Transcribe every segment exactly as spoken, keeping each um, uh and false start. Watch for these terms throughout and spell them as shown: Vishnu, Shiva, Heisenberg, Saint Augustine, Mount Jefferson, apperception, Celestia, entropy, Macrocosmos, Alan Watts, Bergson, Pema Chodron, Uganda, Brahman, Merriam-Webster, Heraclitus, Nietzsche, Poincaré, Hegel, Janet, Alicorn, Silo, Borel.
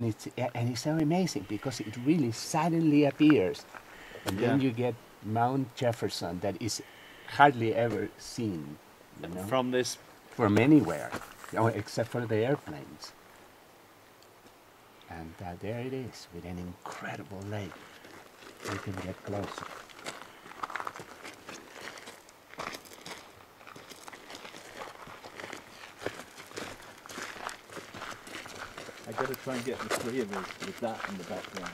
And it's, and it's so amazing because it really suddenly appears. And yeah. then you get Mount Jefferson that is hardly ever seen. You know? From this? From anywhere, oh, except for the airplanes. And uh, there it is, with an incredible lake. We can get closer. I've got to try and get the three of us with that in the background.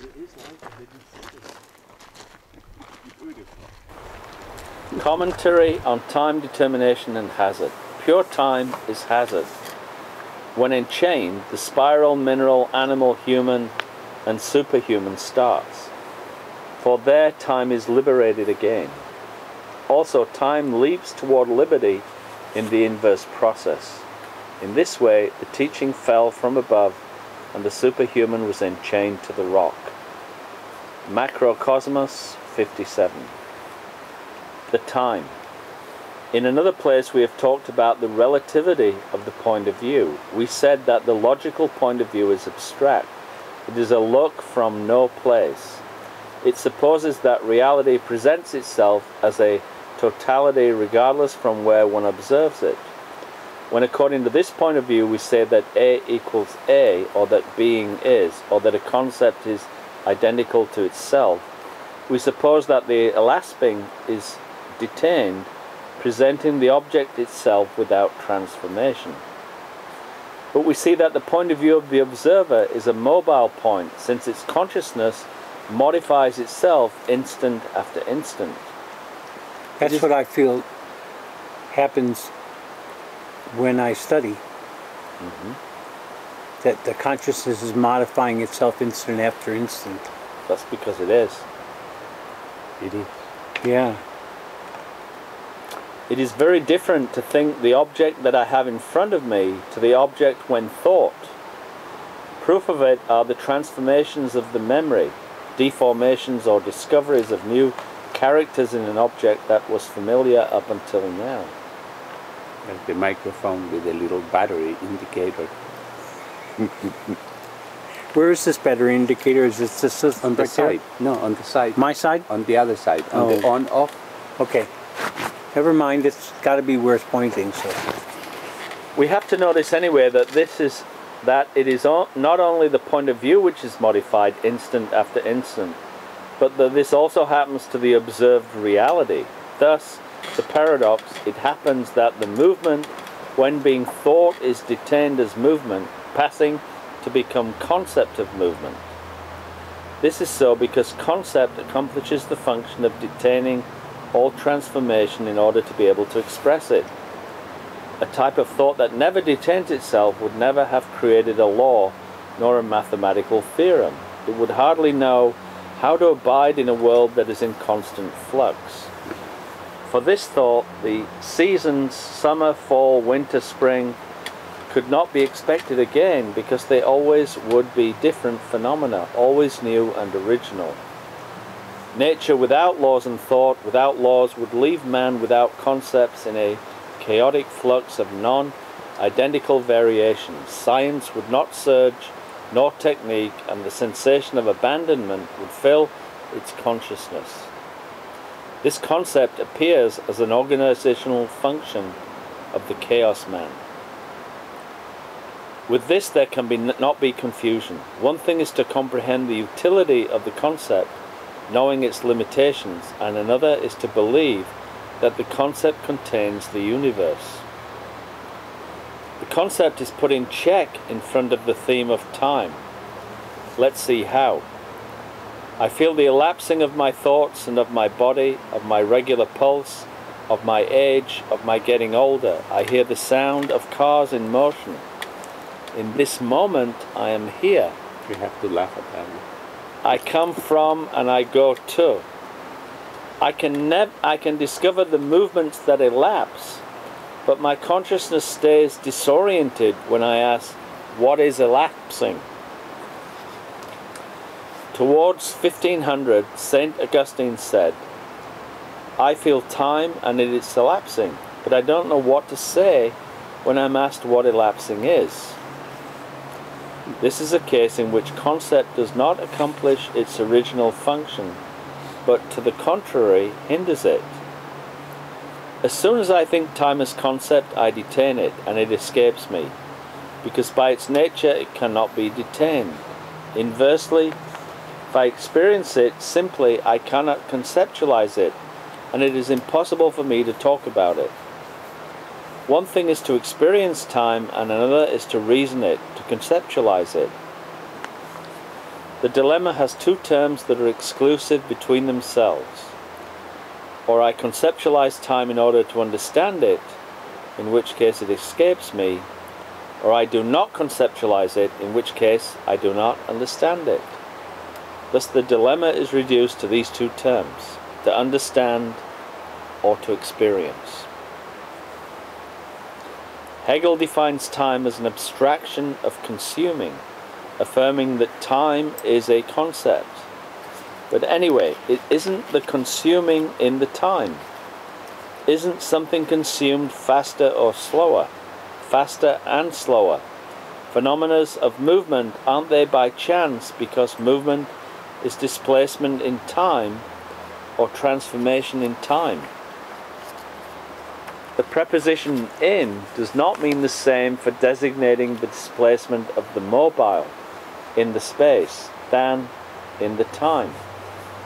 It is like a hidden city. Beautiful. Commentary on time determination and hazard. Pure time is hazard. When enchained, the spiral, mineral, animal, human, and superhuman starts. For there, time is liberated again. Also, time leaps toward liberty in the inverse process. In this way, the teaching fell from above, and the superhuman was enchained to the rock. Macrocosmos fifty-seven. The time. In another place we have talked about the relativity of the point of view. We said that the logical point of view is abstract. It is a look from no place. It supposes that reality presents itself as a totality regardless from where one observes it. When according to this point of view we say that A equals A, or that being is, or that a concept is identical to itself, we suppose that the elapsing is detained, presenting the object itself without transformation. But we see that the point of view of the observer is a mobile point, since its consciousness modifies itself instant after instant. That's what I feel happens when I study, mm-hmm. that the consciousness is modifying itself instant after instant. That's because it is. It is. Yeah. It is very different to think the object that I have in front of me to the object when thought. Proof of it are the transformations of the memory, deformations or discoveries of new characters in an object that was familiar up until now. And the microphone with a little battery indicator. Where is this battery indicator? Is it this, this on the side? No, on the side. My side? On the other side. On oh. the on off. Okay. Never mind, it's got to be worth pointing. So we have to notice anyway that this is that it is not only the point of view which is modified instant after instant, but that this also happens to the observed reality. Thus, the paradox: it happens that the movement, when being thought, is detained as movement, passing to become concept of movement. This is so because concept accomplishes the function of detaining all transformation in order to be able to express it. A type of thought that never detains itself would never have created a law nor a mathematical theorem. It would hardly know how to abide in a world that is in constant flux. For this thought, the seasons, summer, fall, winter, spring, could not be expected again because they always would be different phenomena, always new and original. Nature without laws and thought, without laws, would leave man without concepts in a chaotic flux of non-identical variations. Science would not surge, nor technique, and the sensation of abandonment would fill its consciousness. This concept appears as an organizational function of the chaos man. With this there can be not be confusion. One thing is to comprehend the utility of the concept, knowing its limitations, and another is to believe that the concept contains the universe. The concept is put in check in front of the theme of time. Let's see how. I feel the elapsing of my thoughts and of my body, of my regular pulse, of my age, of my getting older. I hear the sound of cars in motion. In this moment I am here. You have to laugh at that. I come from and I go to. I can, nev I can discover the movements that elapse, but my consciousness stays disoriented when I ask, what is elapsing? Towards fifteen hundred, Saint Augustine said, I feel time and it is elapsing. but I don't know what to say when I'm asked what elapsing is. This is a case in which concept does not accomplish its original function, but to the contrary hinders it. As soon as I think time as concept, I detain it, and it escapes me, because by its nature it cannot be detained. Inversely, if I experience it simply, I cannot conceptualize it, and it is impossible for me to talk about it. One thing is to experience time, and another is to reason it, to conceptualize it. The dilemma has two terms that are exclusive between themselves. Or I conceptualize time in order to understand it, in which case it escapes me, or I do not conceptualize it, in which case I do not understand it. Thus the dilemma is reduced to these two terms, to understand or to experience. Hegel defines time as an abstraction of consuming, affirming that time is a concept. But anyway, it isn't the consuming in the time. Isn't something consumed faster or slower? Faster and slower. Phenomena of movement, aren't they by chance, because movement is displacement in time or transformation in time? The preposition in does not mean the same for designating the displacement of the mobile in the space than in the time,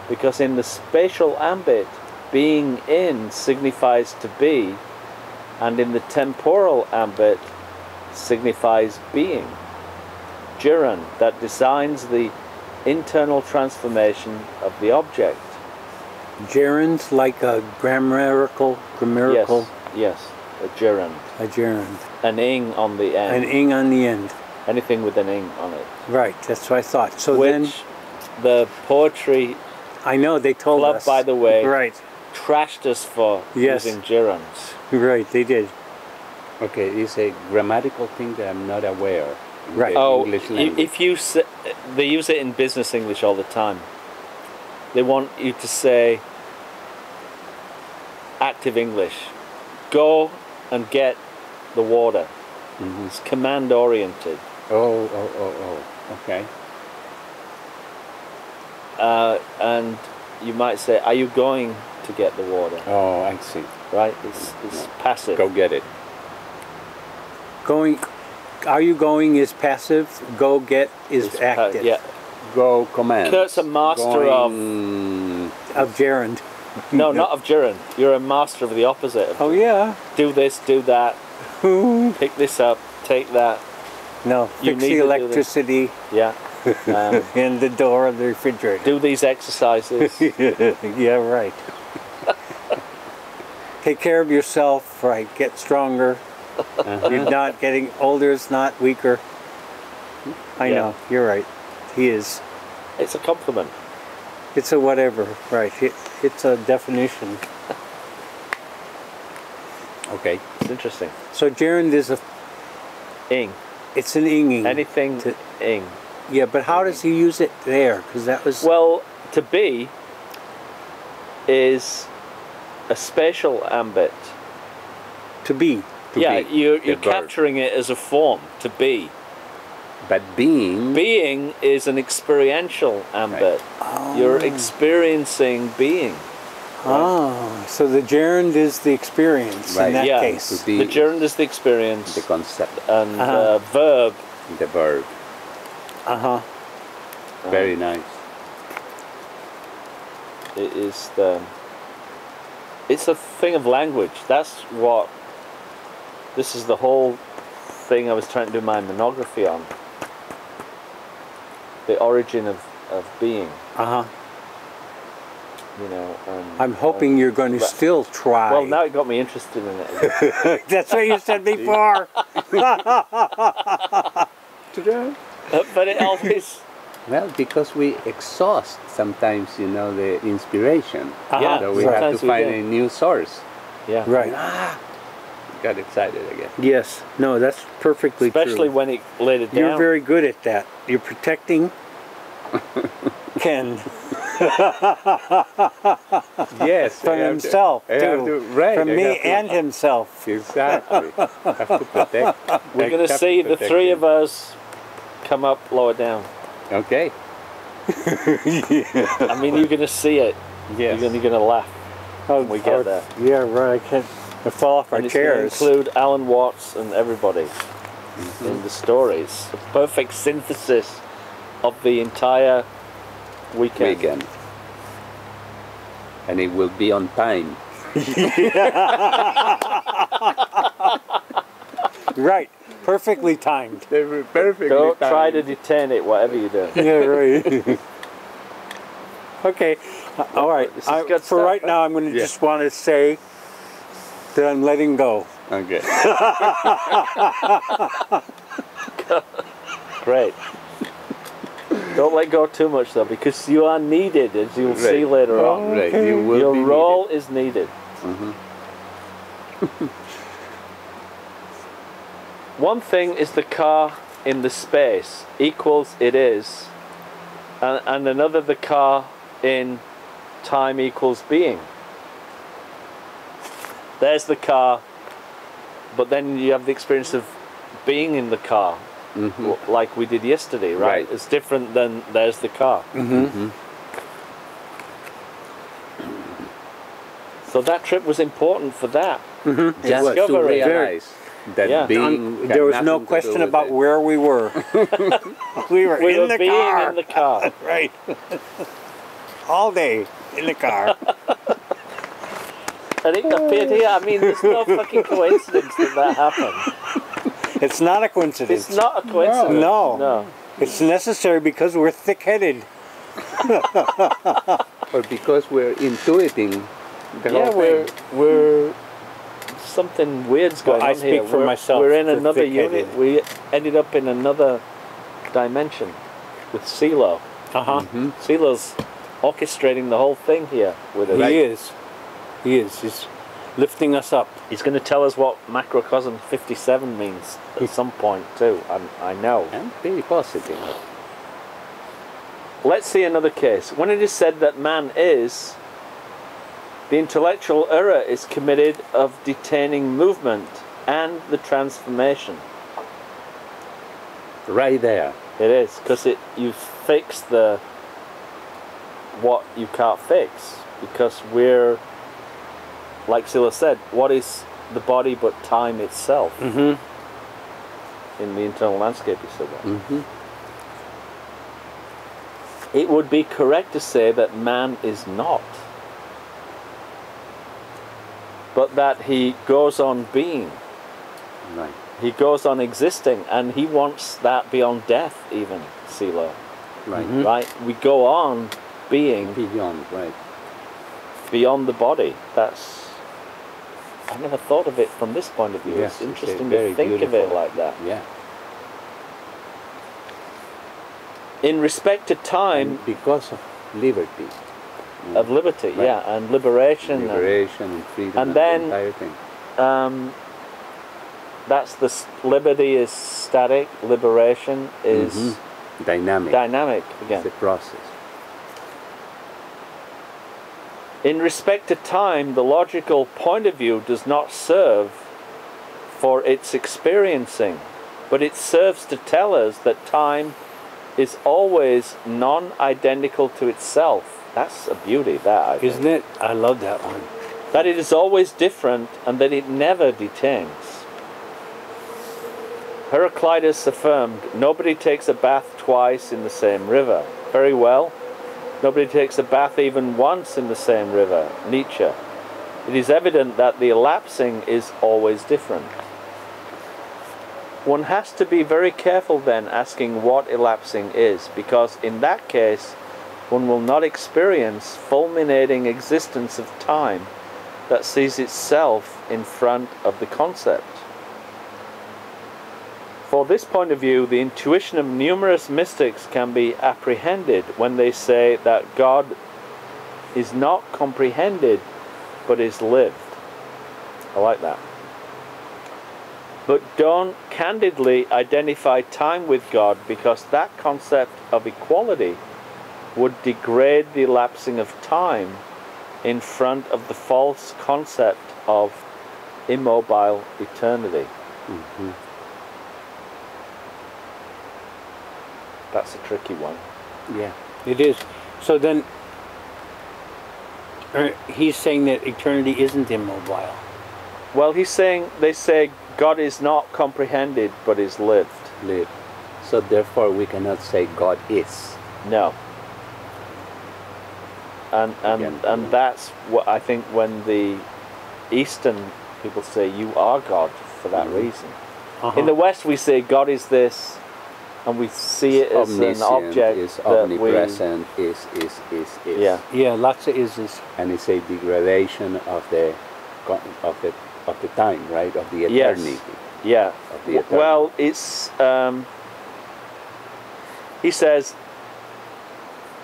because in the spatial ambit being in signifies to be, and in the temporal ambit signifies being. Duran that designs the internal transformation of the object. Gerunds like a grammatical, grammatical. Yes. Yes, a gerund. A gerund. An ing on the end. An ing on the end. Anything with an ing on it. Right, that's what I thought. So Which then, the poetry. I know they told club, us. By the way, right, trashed us for yes. using gerunds. Right, they did. Okay, it's a grammatical thing that I'm not aware. Of right. Oh, English language. If you say, they use it in business English all the time. They want you to say active English. Go and get the water. Mm-hmm. It's command oriented. Oh, oh, oh, oh. Okay. Uh, and you might say, "Are you going to get the water?" Oh, I see. Right? It's it's no. passive. Go get it. Going. Are you going is passive. Go get is it's active. Yeah. Go command. Kurt's a master going... of of gerund. No, not of gerund. You're a master of the opposite. Of oh, yeah. Do this, do that. Pick this up, take that. No, you fix need the electricity. Yeah. Um, and the door of the refrigerator. Do these exercises. Yeah, right. Take care of yourself, right? Get stronger. Uh-huh. You're not getting older, it's not weaker. I yeah. know, you're right. He is. It's a compliment. It's a whatever, right? It, it's a definition. Okay, it's interesting. So gerund is a ing. It's an inging. Anything to ing. Yeah, but how does he use it there? Because that was well, to be is a spatial ambit. To be. To yeah, be. you're you're the capturing verb. It as a form. To be. But being... Being is an experiential ambit. Right. Oh. You're experiencing being. Right? Ah, so the gerund is the experience right. in that yeah. case. The gerund is the experience. The concept. And uh-huh. uh, verb. The verb. Uh-huh. Um, Very nice. It is the... It's a thing of language. That's what... This is the whole thing I was trying to do my monography on. The origin of, of being. Uh-huh. You know, um, I'm hoping um, you're going to still try. Well, now it got me interested in it. That's what you said before. But it always... Well, because we exhaust sometimes, you know, the inspiration. Uh-huh. Yeah, so we sometimes have to find a new source. Yeah. Right. Ah, got excited again. Yes. No, that's perfectly Especially true. Especially when it laid it down. You're very good at that. You're protecting Ken. Yes. From himself, to, too. To, right, From me to, and himself. Exactly. Have to protect. We're going to see the three you. of us come up, lower down. Okay. Yeah. I mean, you're going to see it. Yes. You're going to laugh oh, when we get our, there. Yeah, right. I can't I fall off and our chairs. It's going to include Alan Watts and everybody mm-hmm. in the stories. A perfect synthesis of the entire weekend. weekend. And it will be on time. Right. Perfectly timed. They were perfectly Don't timed. try to detain it, whatever you do. Yeah, right. Okay. All right. I, for stuff. right now, I'm going to yeah. just want to say that I'm letting go. Okay. Great. Don't let go too much, though, because you are needed, as you'll right. see later oh, on. Right. You will Your be role needed. is needed. Mm-hmm. One thing is the car in the space equals it is, and, and another the car in time equals being. There's the car, but then you have the experience of being in the car, mm-hmm. like we did yesterday, right? right? It's different than there's the car. Mm-hmm. Mm-hmm. So that trip was important for that. Mm-hmm. Just to realize. That yeah. being there was no question about it. where we were. we were, we in, were the being car. in the car. Right. All day in the car. And it appeared here. I mean, there's no fucking coincidence that that happened. It's not a coincidence. It's not a coincidence. No. No. no. It's necessary because we're thick-headed. Or because we're intuiting the yeah, whole we're, thing. we're... Something weird's going well, on I speak here. For we're, myself. We're in another unit. We ended up in another dimension with Silo. Uh-huh. Mm-hmm. Silo's orchestrating the whole thing here with us. He right? is. He is. He's lifting us up. He's going to tell us what Macrocosm fifty-seven means at some point too. I'm, I know. I'm pretty positive. Let's see another case. When it is said that man is... The intellectual error is committed of detaining movement and the transformation. Right there. It is, because it you fix the what you can't fix, because we're, like Silla said, what is the body but time itself? Mm-hmm. In the internal landscape, you said that. Mm-hmm. It would be correct to say that man is not. But that he goes on being. Right. He goes on existing, and he wants that beyond death, even, Silo. Right. Mm-hmm. Right. We go on being. Beyond, right. Beyond the body. That's. I never thought of it from this point of view. Yes, it's interesting to think beautiful. of it like that. Yeah. In respect to time. And because of liberty. Of liberty, right. yeah, and liberation, liberation and, and freedom, and, and then the entire thing. Um, that's the liberty is static, liberation is mm-hmm. dynamic. Dynamic again. It's a process. In respect to time, the logical point of view does not serve for its experiencing, but it serves to tell us that time is always non-identical to itself. That's a beauty, that, I think. Isn't it? I love that one. That it is always different, and that it never detains. Heraclitus affirmed, nobody takes a bath twice in the same river. Very well. Nobody takes a bath even once in the same river. Nietzsche. It is evident that the elapsing is always different. One has to be very careful then asking what elapsing is, because in that case, one will not experience fulminating existence of time that sees itself in front of the concept. For this point of view, the intuition of numerous mystics can be apprehended when they say that God is not comprehended, but is lived. I like that. But don't candidly identify time with God, because that concept of equality would degrade the elapsing of time in front of the false concept of immobile eternity. Mm-hmm. That's a tricky one. Yeah, it is. So then, uh, he's saying that eternity isn't immobile. Well, he's saying, they say, God is not comprehended, but is lived. Lived. So therefore, we cannot say God is. No. And and Again. and that's what I think when the Eastern people say, you are God, for that mm-hmm. reason. Uh-huh. In the West, we say, God is this, and we see it as an object is that omnipresent, we... is, is, is, is. Yeah, yeah, lots of is, is. And it's a degradation of the, of the, of the time, right? Of the eternity. Yes. Yeah. Of the eternity. Well, it's, um, he says,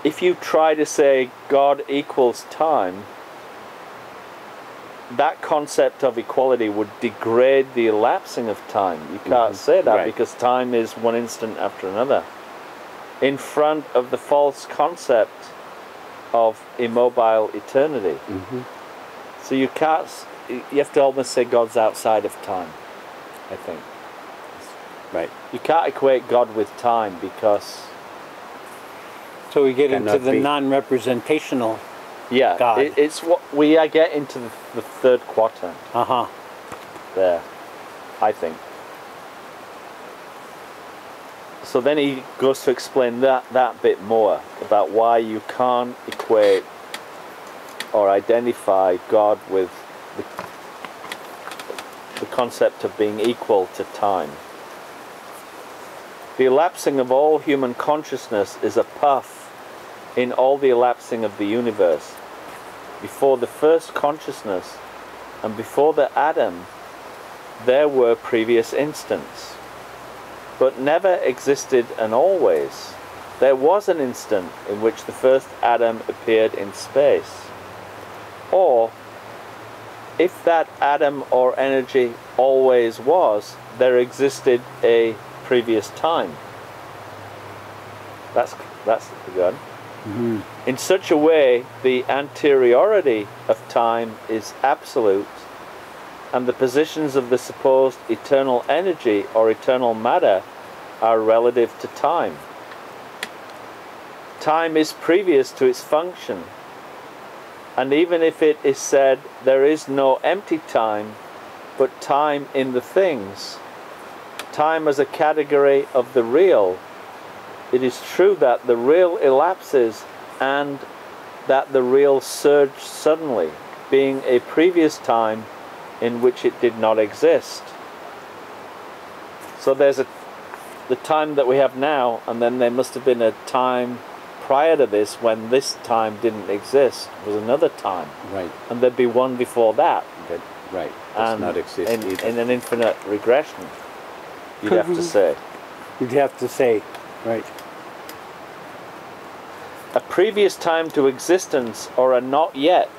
if you try to say God equals time, that concept of equality would degrade the elapsing of time. You can't mm-hmm. say that, right, because time is one instant after another. In front of the false concept of immobile eternity. Mm-hmm. So you can't, you have to almost say God's outside of time, I think. Right. You can't equate God with time because... So we get into the non-representational... Yeah, it, it's what we I get into the, the third quadrant. Uh huh. There, I think. So then he goes to explain that that bit more about why you can't equate or identify God with the, the concept of being equal to time. The elapsing of all human consciousness is a puff in all the elapsing of the universe. Before the first consciousness and before the atom, there were previous instants, but never existed and always. There was an instant in which the first atom appeared in space. Or, if that atom or energy always was, there existed a previous time. That's, that's good. Mm-hmm. In such a way, the anteriority of time is absolute, and the positions of the supposed eternal energy or eternal matter are relative to time. Time is previous to its function, and even if it is said there is no empty time, but time in the things, time as a category of the real, it is true that the real elapses and that the real surged suddenly, being a previous time in which it did not exist. So there's a, the time that we have now, and then there must have been a time prior to this when this time didn't exist. It was another time. Right. And there'd be one before that. That right. Does not exist in, in an infinite regression, you'd have to say. You'd have to say. Right. A previous time to existence or a not yet,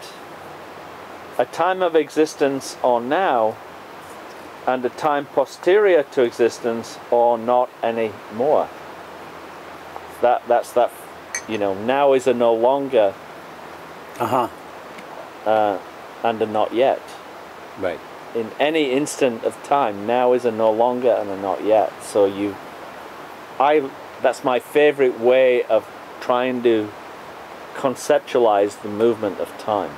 a time of existence or now, and a time posterior to existence or not any more. That, that's that, you know, now is a no longer, uh-huh. uh, and a not yet. Right. In any instant of time, now is a no longer and a not yet. So you, I... That's my favorite way of trying to conceptualize the movement of time.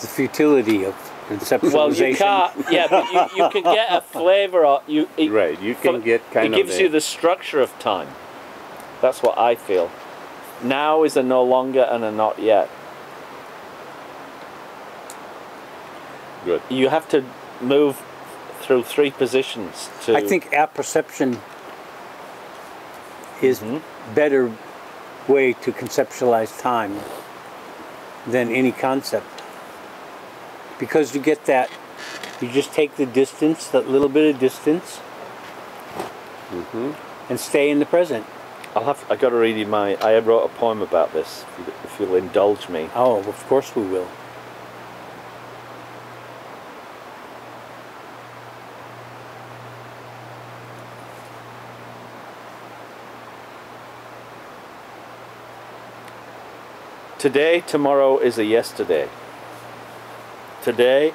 The futility of conceptualization. Well, you can't, yeah, but you, you can get a flavor of... You, it, right, you can get kind it of... It gives a, you the structure of time. That's what I feel. Now is a no longer and a not yet. Good. You have to move... through three positions to... I think apperception is mm-hmm. better way to conceptualize time than any concept, because you get that, you just take the distance, that little bit of distance, mm-hmm. and stay in the present. I'll have I got to read you my... I wrote a poem about this, if you'll indulge me. Oh, of course we will. Today, tomorrow is a yesterday. Today,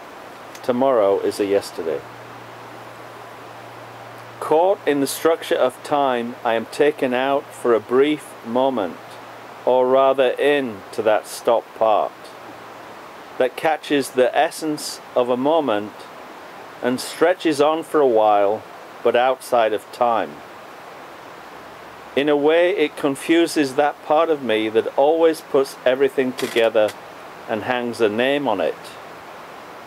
tomorrow is a yesterday. Caught in the structure of time, I am taken out for a brief moment, or rather in to that stop part, that catches the essence of a moment and stretches on for a while, but outside of time. In a way, it confuses that part of me that always puts everything together and hangs a name on it.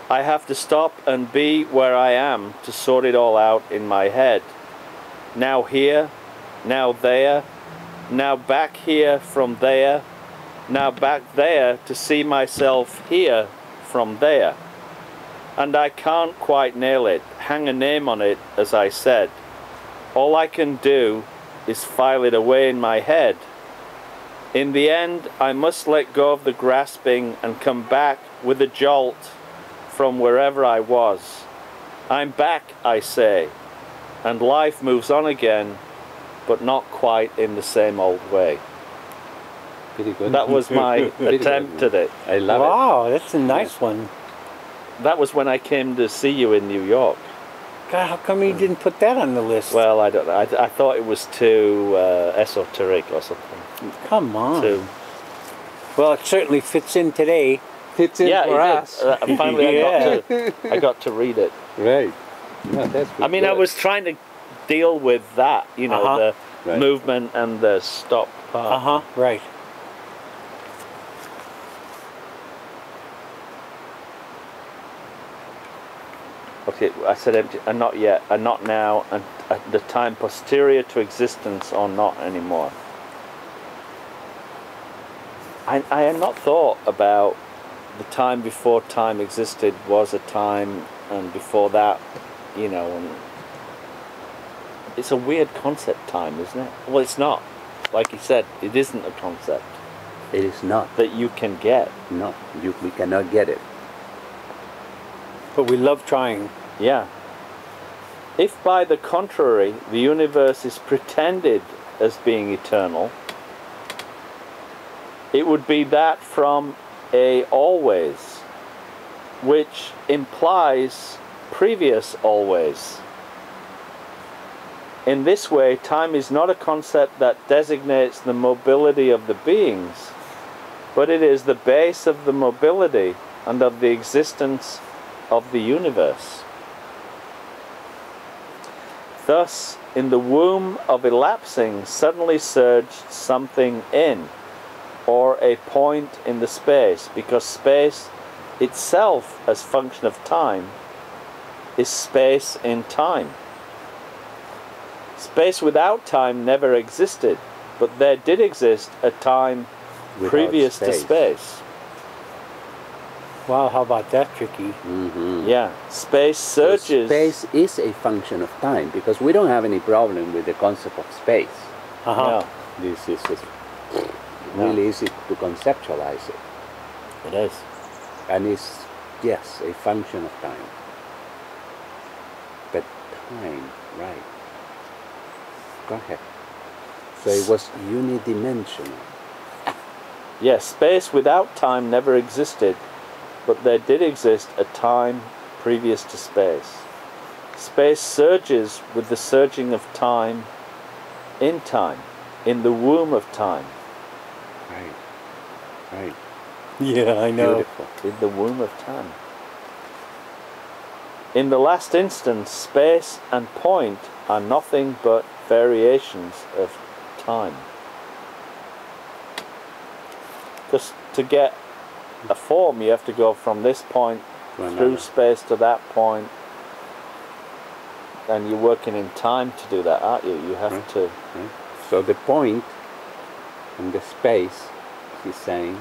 I have to stop and be where I am to sort it all out in my head. Now here, now there, now back here from there, now back there to see myself here from there. And I can't quite nail it, hang a name on it, as I said. All I can do is file it away in my head. In the end, I must let go of the grasping and come back with a jolt from wherever I was. I'm back, I say, and life moves on again, but not quite in the same old way. Pretty good. That was my attempt at it. I love wow, it. Wow, that's a nice yeah. one. That was when I came to see you in New York. God, how come you didn't put that on the list? Well, I don't know. I, I thought it was too uh, esoteric or something. Come on. Too. Well, it certainly fits in today. Fits in yeah, for us. Uh, finally, yeah. I, got to, I got to read it. Right. Yeah, that's I mean, good. I was trying to deal with that, you know, uh-huh. the right. movement and the stop part. Uh-huh, right. Okay, I said empty, and not yet, and not now, and at the time posterior to existence or not anymore. I, I had not thought about the time before time existed was a time, and before that, you know, and it's a weird concept, time, isn't it? Well, it's not. Like you said, it isn't a concept. It is not. That you can get. No, you, we cannot get it. But we love trying. Yeah. If, by the contrary, the universe is pretended as being eternal, it would be that from a always, which implies previous always. In this way, time is not a concept that designates the mobility of the beings, but it is the base of the mobility and of the existence of the universe. Thus, in the womb of elapsing, suddenly surged something in, or a point in the space, because space itself, as function of time, is space in time. Space without time never existed, but there did exist a time without previous space. to space. Wow, how about that, Tricky? Mm-hmm. Yeah, space surges. Space is a function of time, because we don't have any problem with the concept of space. Uh-huh. No. This is just really no. easy to conceptualize it. It is. And it's, yes, a function of time. But time, right. Go ahead. So it was unidimensional. Yes, yeah, space without time never existed, but there did exist a time previous to space. Space surges with the surging of time in time, in the womb of time. Right, right. Yeah, I know. Beautiful. In the womb of time. In the last instance, space and point are nothing but variations of time. Because to get a form, you have to go from this point to through space to that point, and you're working in time to do that, aren't you? You have right. to. Right. So the point and the space, he's saying.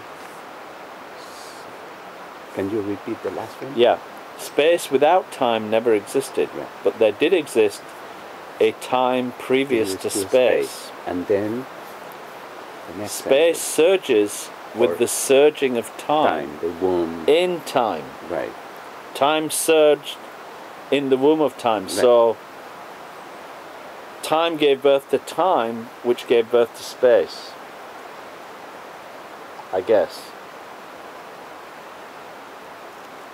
Can you repeat the last one? Yeah. Space without time never existed, yeah. but there did exist a time previous, previous to, to space. space. And then the next space sentence. surges. With the surging of time, time the womb. in time, right? Time surged in the womb of time. Right. So time gave birth to time, which gave birth to space. I guess.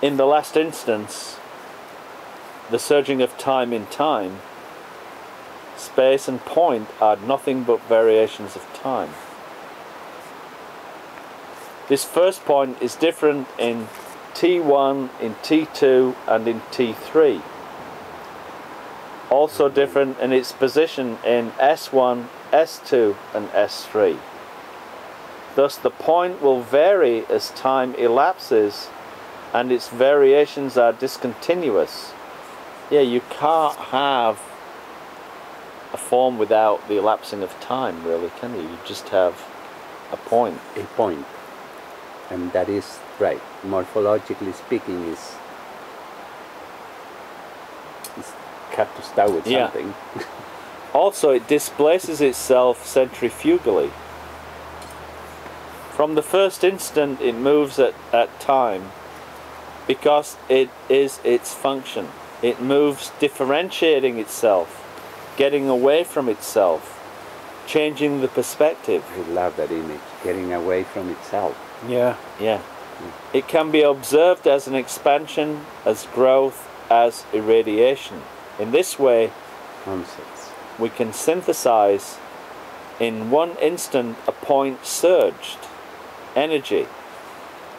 In the last instance, the surging of time in time, space and point are nothing but variations of time. This first point is different in T one, in T two, and in T three. Also different in its position in S one, S two, and S three. Thus the point will vary as time elapses, and its variations are discontinuous. Yeah, you can't have a form without the elapsing of time, really, can you? You just have a point. A point. And that is right. Morphologically speaking, is have to start with something. Yeah. Also, it displaces itself centrifugally. From the first instant, it moves at, at time because it is its function. It moves differentiating itself, getting away from itself, changing the perspective. I love that image, getting away from itself. Yeah. Yeah. It can be observed as an expansion, as growth, as irradiation. In this way, nonsense, we can synthesize in one instant a point surged, energy.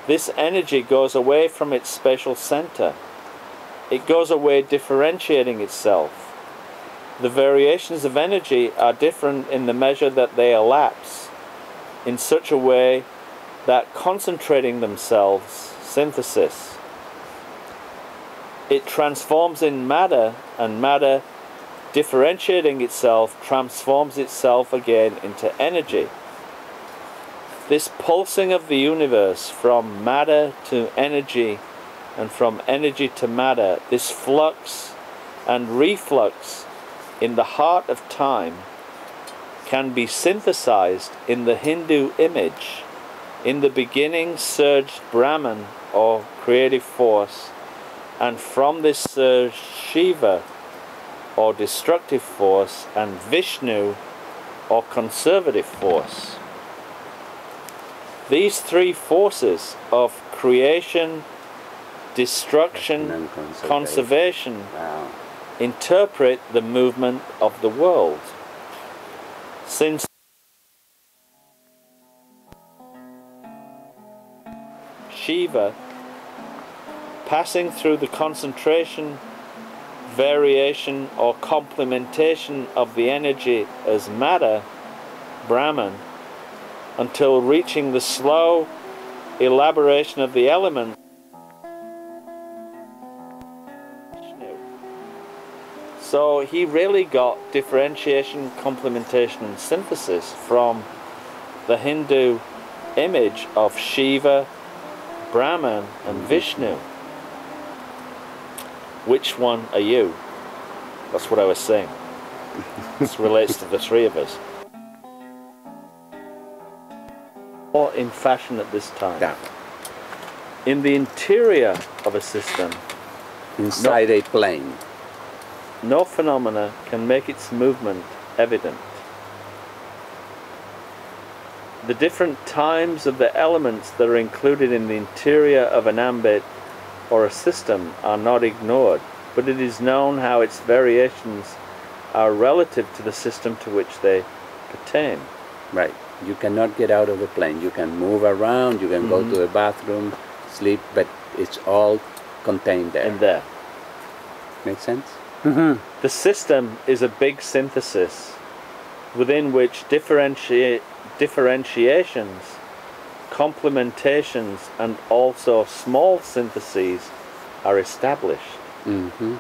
This energy goes away from its spatial center. It goes away differentiating itself. The variations of energy are different in the measure that they elapse, in such a way that concentrating themselves, synthesis. It transforms in matter, and matter, differentiating itself, transforms itself again into energy. This pulsing of the universe from matter to energy, and from energy to matter, this flux and reflux in the heart of time can be synthesized in the Hindu image. In the beginning surged Brahman, or creative force, and from this surged Shiva, or destructive force, and Vishnu, or conservative force. These three forces of creation, destruction, conservation, wow, interpret the movement of the world. Since Shiva, passing through the concentration, variation, or complementation of the energy as matter, Brahman, until reaching the slow elaboration of the element, Vishnu. So he really got differentiation, complementation, and synthesis from the Hindu image of Shiva, Brahman, and Vishnu. Which one are you? That's what I was saying. This relates to the three of us. Or in fashion at this time. Yeah. In the interior of a system. Inside no, a plane. No phenomena can make its movement evident. The different times of the elements that are included in the interior of an ambit or a system are not ignored, but it is known how its variations are relative to the system to which they pertain. Right. You cannot get out of the plane. You can move around, you can mm-hmm. go to the bathroom, sleep, but it's all contained there. In there. Make sense? Mm-hmm. The system is a big synthesis within which differentiate, differentiations, complementations, and also small syntheses are established, mm-hmm.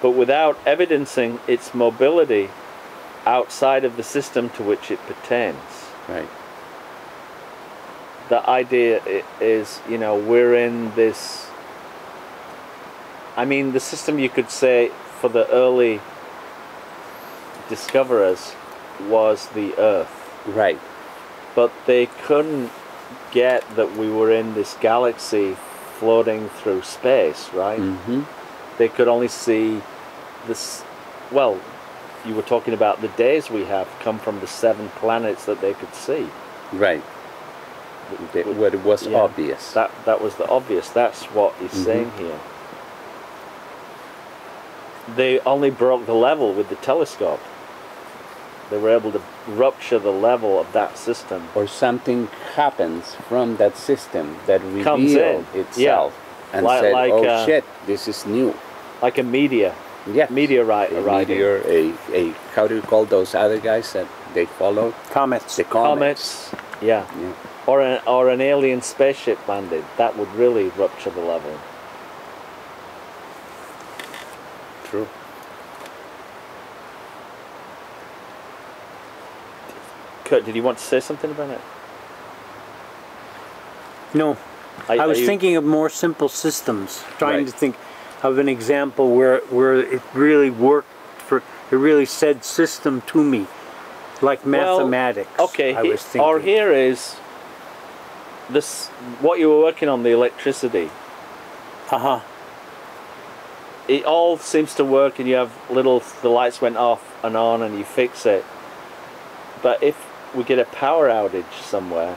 but without evidencing its mobility outside of the system to which it pertains. Right. The idea is, you know, we're in this, I mean, the system, you could say, for the early discoverers was the Earth. Right. But they couldn't get that we were in this galaxy floating through space, right? Mm-hmm. They could only see this, well, you were talking about the days we have come from the seven planets that they could see. Right. that we did, would, where it was yeah, obvious. That that was the obvious. That's what he's mm-hmm. saying here. They only broke the level with the telescope. They were able to rupture the level of that system. Or something happens from that system that revealed itself yeah. and like, said, like oh a, shit, this is new. Like a meteor. Yeah. Meteorite. A meteor, a, a, how do you call those other guys that they follow? Comets. The comets. Comets, yeah. yeah. Or, an, or an alien spaceship landed. That would really rupture the level. True. Kurt, did you want to say something about it? No. Are, I was thinking of more simple systems, trying right. to think of an example where where it really worked for, it really said system to me, like mathematics. Well, okay, I was thinking. Or here is this, what you were working on, the electricity. Uh-huh. It all seems to work, and you have little, the lights went off and on, and you fix it. But if we get a power outage somewhere,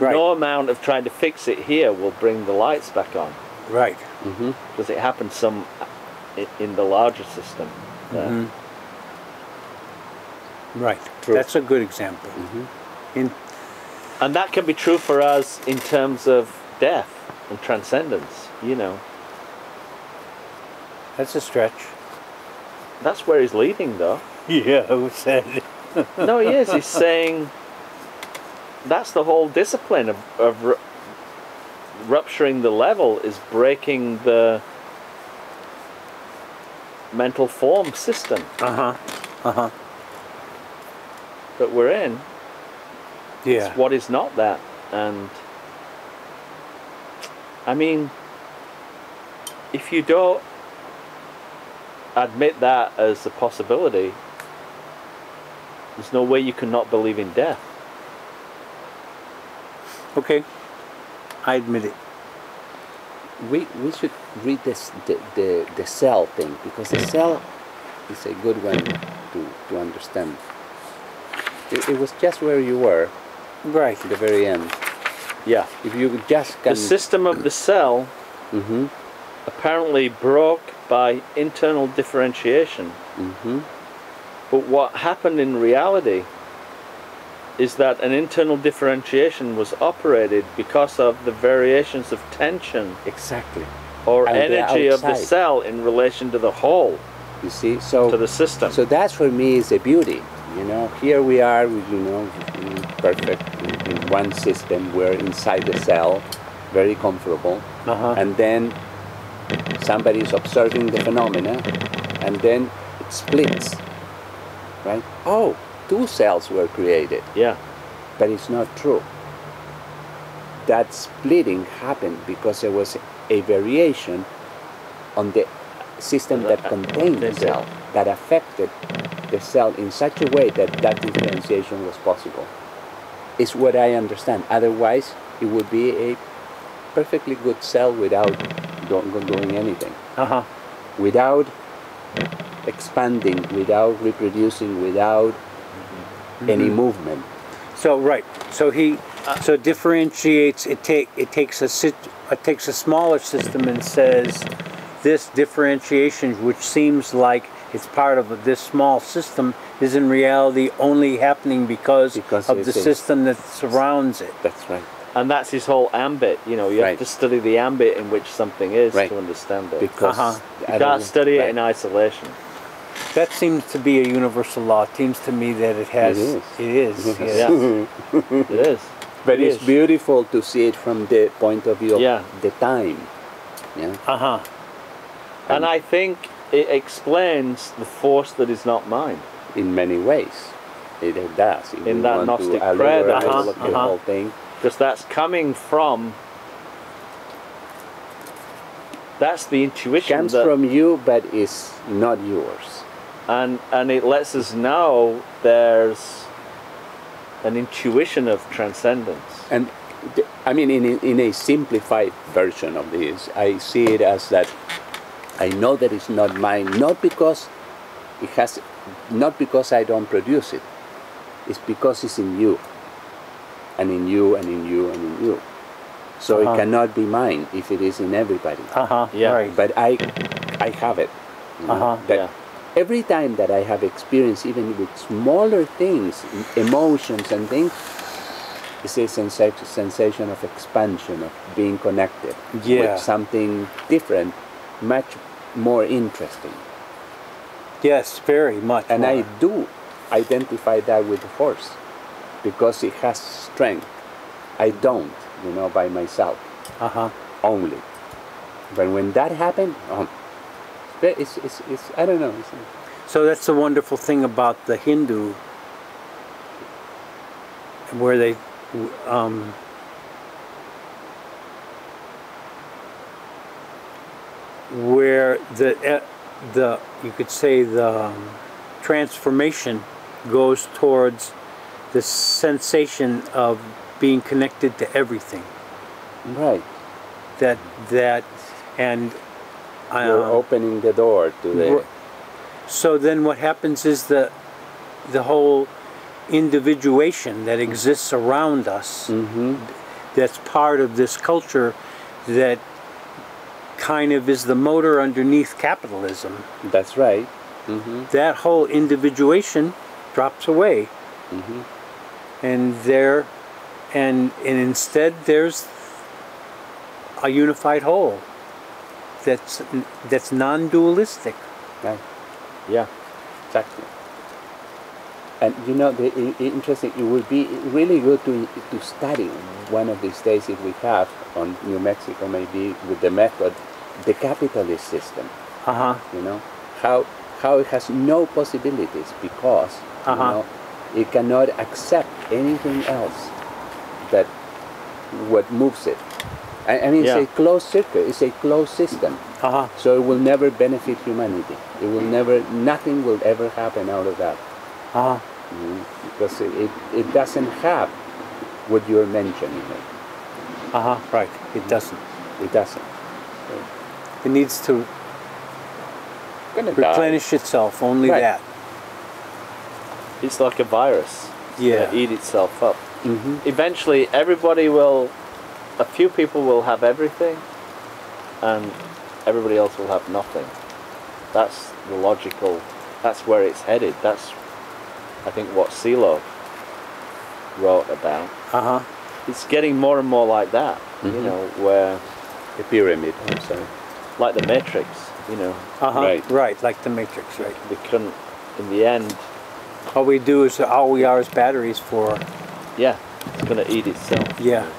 right. no amount of trying to fix it here will bring the lights back on. Right. Mm-hmm. Because it happens some in the larger system. Mm-hmm. Right. True. That's a good example. Mm-hmm. in and that can be true for us in terms of death and transcendence, you know. That's a stretch. That's where he's leading, though. Yeah, who said? No, he is. He's saying that's the whole discipline of, of ru rupturing the level is breaking the mental form system. Uh huh. Uh huh. That we're in. Yeah. It's what is not that, and I mean, if you don't admit that as a possibility, there's no way you cannot believe in death. Okay, I admit it. We we should read this the the, the cell thing, because the cell is a good one to to understand. It, it was just where you were, right at the very end. Yeah, if you just can the system of the cell mm-hmm. apparently broke by internal differentiation. Mm-hmm. But what happened in reality is that an internal differentiation was operated because of the variations of tension exactly, or and energy the of the cell in relation to the whole, you see, so, to the system. So that's for me is the beauty, you know. Here we are, you know, perfect in one system, we're inside the cell, very comfortable, uh-huh. and then somebody is observing the phenomena, and then it splits, right? Oh, two cells were created. Yeah. But it's not true. That splitting happened because there was a variation on the system that contained the cell that affected the cell in such a way that that differentiation was possible. It's what I understand. Otherwise, it would be a perfectly good cell without doing anything, uh-huh. without expanding, without reproducing, without mm-hmm. any movement. So right, so he uh, so differentiates. It take it takes a sit, it takes a smaller system and says this differentiation, which seems like it's part of this small system, is in reality only happening because, because of the system that surrounds it. That's right. And that's his whole ambit, you know, you right. have to study the ambit in which something is right. to understand it. Because uh-huh. you can't study right. it in isolation. That seems to be a universal law. It seems to me that it has... It is. It is. Yes. Yeah. It is. But it it's is. beautiful to see it from the point of view of yeah. the time. Yeah. Uh-huh. Um, and I think it explains the force that is not mind. In many ways. It, it does. If in that Gnostic prayer, the uh-huh. uh-huh. whole thing. Because that's coming from, that's the intuition. It comes that, from you, but it's not yours. And, and it lets us know there's an intuition of transcendence. And th I mean, in, in a simplified version of this, I see it as that I know that it's not mine, not because it has, not because I don't produce it. It's because it's in you. and in you, and in you, and in you. So uh-huh. it cannot be mine if it is in everybody. Uh-huh. Yeah. Right. But I, I have it. You know? Uh-huh. That yeah. Every time that I have experienced, even with smaller things, emotions and things, it's a sensa sensation of expansion, of being connected yeah. with something different, much more interesting. Yes, very much. And more. I do identify that with the horse, because it has strength. I don't, you know, by myself. Uh huh. Only. But when that happened, oh, it's, it's, it's, I don't know. It's, so that's the wonderful thing about the Hindu, where they. Um, where the the you could say the transformation goes towards the sensation of being connected to everything, right? That that and um, you're opening the door to the. So then, what happens is the the whole. individuation that exists around us, mm-hmm. that's part of this culture that kind of is the motor underneath capitalism. That's right. Mm-hmm. That whole individuation drops away. Mm-hmm. And there, and, and instead there's a unified whole that's, that's non-dualistic. Right. Yeah, exactly. And you know, the, the interesting, it would be really good to, to study one of these days, if we have, on New Mexico maybe, with the method, the capitalist system. Uh-huh. You know, how, how it has no possibilities because, uh-huh. you know, it cannot accept anything else that what moves it. I, I mean, yeah. it's a closed circuit, it's a closed system. Uh-huh. So it will never benefit humanity. It will never, nothing will ever happen out of that. Uh-huh. Mm, because it, it, it doesn't have what you're mentioning. Uh-huh, right. It doesn't. It doesn't. It needs to replenish die. itself, only right. that. It's like a virus. Yeah. It's gonna eat itself up. Mm-hmm. Eventually, everybody will, a few people will have everything, and everybody else will have nothing. That's the logical, that's where it's headed. That's I think what Silo wrote about. Uh-huh. It's getting more and more like that, mm-hmm. you know, where... The pyramid, I'm sorry. Like the Matrix, you know. Uh-huh, right. right, like the Matrix, right. They couldn't, in the end... All we do is, all we are is batteries for... Yeah, it's going to eat itself. Yeah.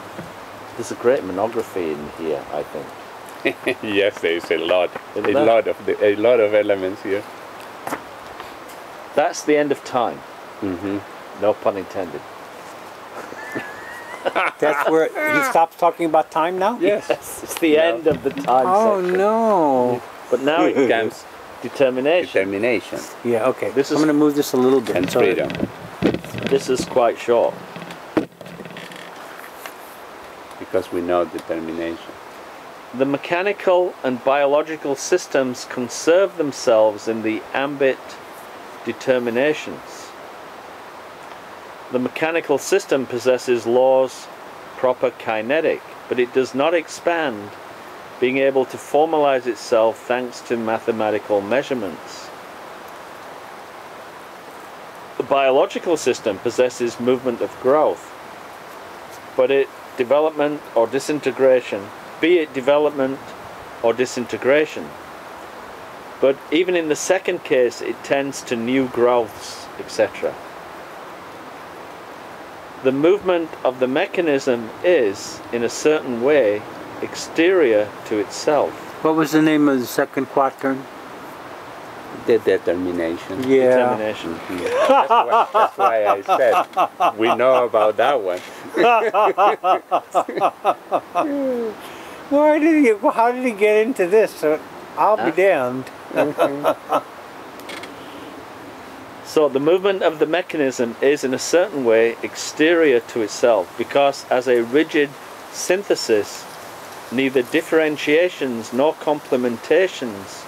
There's a great monography in here, I think. Yes, there's a lot. Isn't a there? lot of the, a lot of elements here. That's the end of time. Mm-hmm. No pun intended. That's where he stops talking about time now? Yes. yes it's the no. end of the time Oh, section. no. But now it comes determination. Determination. Yeah, okay. This is, I'm going to move this a little bit. And freedom. This is quite short. Because we know determination. The mechanical and biological systems conserve themselves in the ambit determinations. The mechanical system possesses laws proper kinetic, but it does not expand, being able to formalize itself thanks to mathematical measurements. The biological system possesses movement of growth, but it development or disintegration, be it development or disintegration. But even in the second case, it tends to new growths, et cetera. The movement of the mechanism is, in a certain way, exterior to itself. What was the name of the second quatrain? The determination. Yeah. Determination. Mm-hmm. that's, why, that's why I said we know about that one. Why did he, how did he get into this? I'll huh? be damned. So the movement of the mechanism is in a certain way exterior to itself, because as a rigid synthesis, neither differentiations nor complementations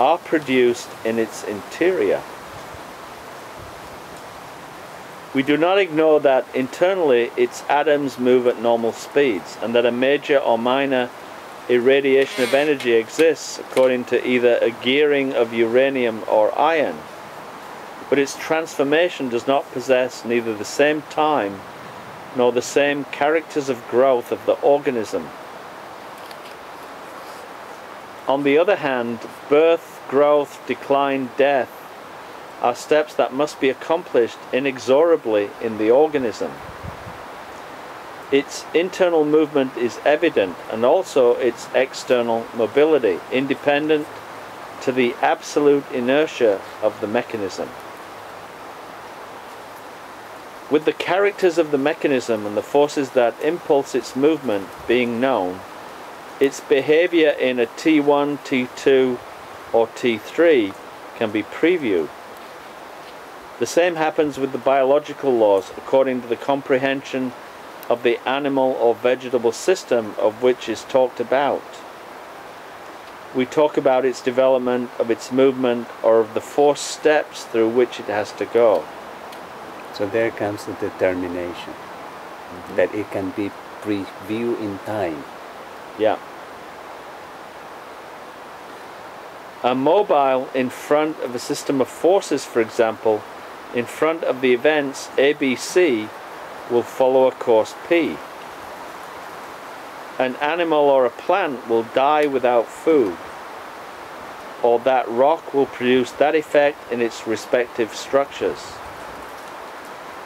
are produced in its interior. We do not ignore that internally its atoms move at normal speeds, and that a major or minor irradiation of energy exists according to either a gearing of uranium or iron. But its transformation does not possess neither the same time nor the same characters of growth of the organism. On the other hand, birth, growth, decline, death are steps that must be accomplished inexorably in the organism. Its internal movement is evident, and also its external mobility, independent to the absolute inertia of the mechanism. With the characters of the mechanism and the forces that impulse its movement being known, its behavior in a T one, T two, or T three can be previewed. The same happens with the biological laws according to the comprehension of the animal or vegetable system of which is talked about. We talk about its development, of its movement, or of the four steps through which it has to go. So there comes the determination, mm-hmm. that it can be previewed in time. Yeah. A mobile in front of a system of forces, for example, in front of the events A B C, will follow a course P. An animal or a plant will die without food, or that rock will produce that effect in its respective structures.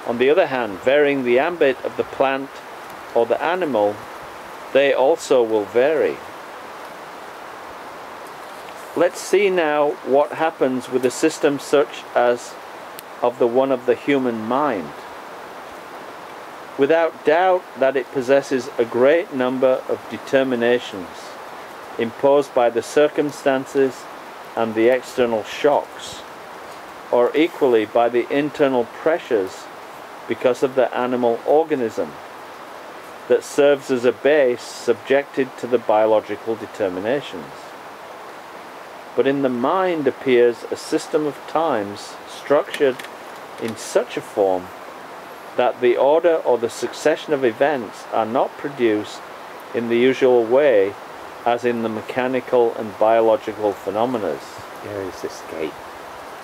On the other hand, varying the ambit of the plant or the animal, they also will vary. Let's see now what happens with a system such as of the one of the human mind. Without doubt that it possesses a great number of determinations imposed by the circumstances and the external shocks, or equally by the internal pressures because of the animal organism, that serves as a base subjected to the biological determinations. But in the mind appears a system of times structured in such a form that the order or the succession of events are not produced in the usual way as in the mechanical and biological phenomena. There is escape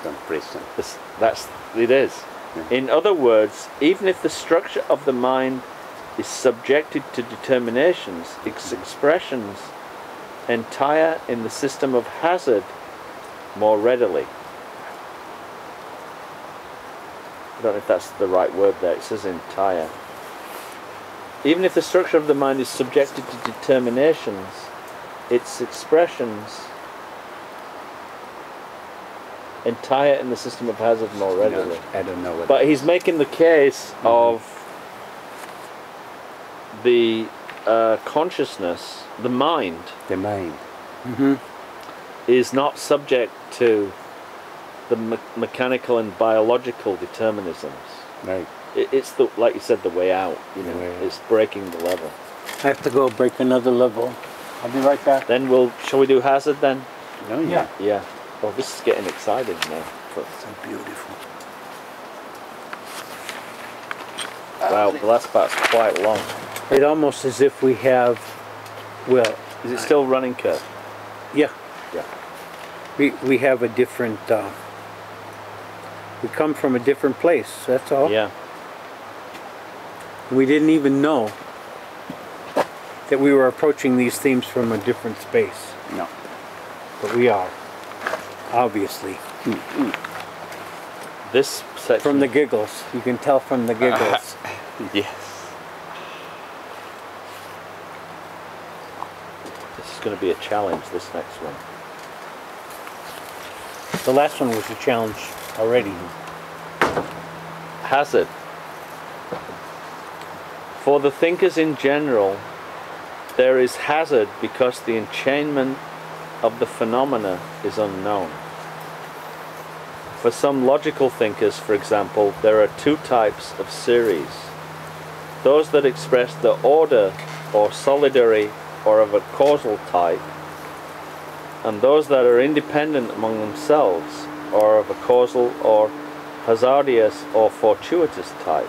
from prison. That's, that's, it is. Mm-hmm. In other words, even if the structure of the mind is subjected to determinations, its expressions entire in the system of hazard more readily. I don't know if that's the right word there, it says entire. Even if the structure of the mind is subjected to determinations, its expressions entire in the system of hazard more readily. No, I don't know what. But he's making the case, mm-hmm. of the uh, consciousness, the mind, the mind, mm-hmm. is not subject to the me mechanical and biological determinisms. Right. It, it's the, like you said, the way out. You know, way it's out. Breaking the level. I have to go break another level. I'll be right back. Then we'll. Shall we do hazard then? No. Yeah. Yeah. Well, this is getting exciting now. That's so beautiful. Wow, the last part's quite long. It almost as if we have, well... Is it still running curve? Yeah. Yeah. We, we have a different... Uh, we come from a different place, that's all. Yeah. We didn't even know that we were approaching these themes from a different space. No. But we are, obviously. Mm-hmm. This section... From the giggles. You can tell from the giggles. Uh-huh. Yes. Going to be a challenge, this next one. The last one was a challenge already. Hazard. For the thinkers in general, there is hazard because the enchainment of the phenomena is unknown. For some logical thinkers, for example, there are two types of series. Those that express the order or solidary or of a causal type, and those that are independent among themselves, or of a causal or hazardous or fortuitous type.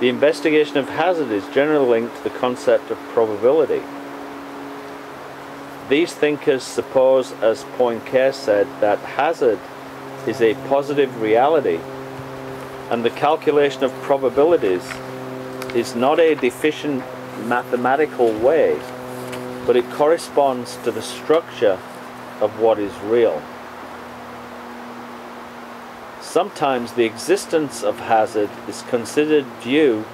The investigation of hazard is generally linked to the concept of probability. These thinkers suppose, as Poincaré said, that hazard is a positive reality, and the calculation of probabilities is not a deficient mathematical way, but it corresponds to the structure of what is real. Sometimes the existence of hazard is considered due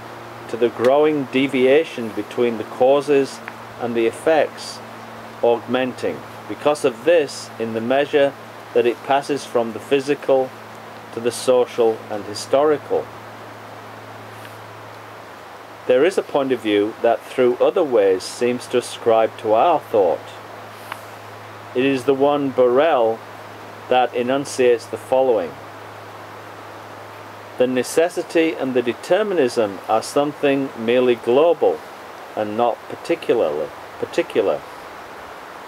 to the growing deviation between the causes and the effects, augmenting. Because of this, in the measure that it passes from the physical to the social and historical. There is a point of view that through other ways seems to ascribe to our thought. It is the one Borel that enunciates the following. The necessity and the determinism are something merely global and not particularly particular.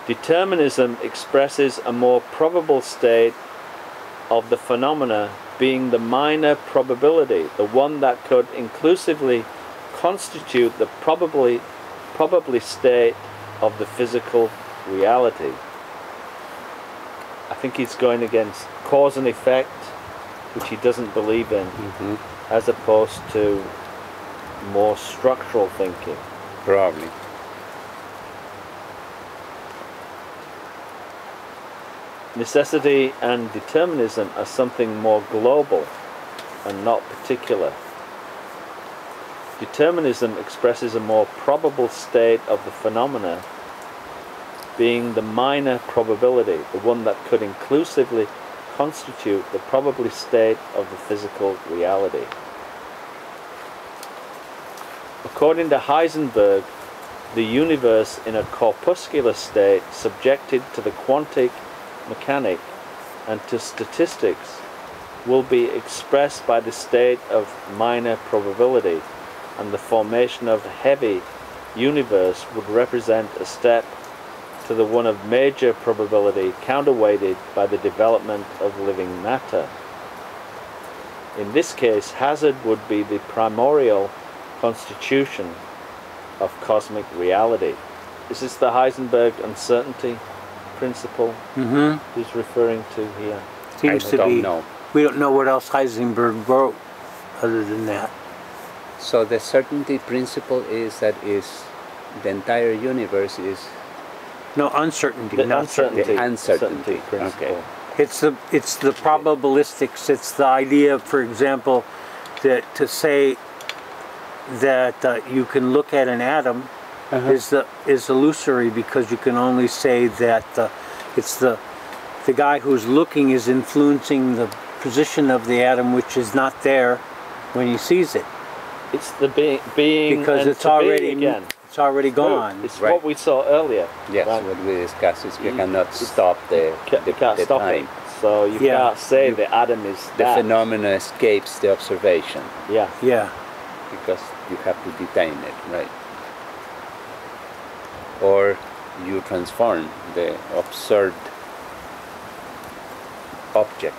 Determinism expresses a more probable state of the phenomena, being the minor probability, the one that could inclusively constitute the probably, probably state of the physical reality. I think he's going against cause and effect, which he doesn't believe in, mm-hmm. as opposed to more structural thinking. Probably. Necessity and determinism are something more global and not particular. Determinism expresses a more probable state of the phenomena, being the minor probability, the one that could inclusively constitute the probably state of the physical reality. According to Heisenberg, the universe in a corpuscular state subjected to the quantic mechanic and to statistics will be expressed by the state of minor probability, and the formation of the heavy universe would represent a step to the one of major probability, counterweighted by the development of living matter. In this case, hazard would be the primordial constitution of cosmic reality. Is this the Heisenberg uncertainty principle mm-hmm. he's referring to here? Seems I to don't be. Know. We don't know what else Heisenberg wrote other than that. So the certainty principle is that is the entire universe is. No, uncertainty. The not uncertainty. Uncertainty. Uncertainty principle. Okay. It's the it's the probabilistics. It's the idea, for example, that to say that uh, you can look at an atom uh-huh. is the is illusory, because you can only say that uh, it's the the guy who's looking is influencing the position of the atom, which is not there when he sees it. It's the be being because and it's to already be again. It's already gone. It's right. What we saw earlier. Yes, right. What we discussed is you cannot stop the, ca the, can't the stop time. It. So you yeah. can't say you, the atom is the that. Phenomena escapes the observation. Yeah. Yeah. Because you have to detain it, right? Or you transform the observed object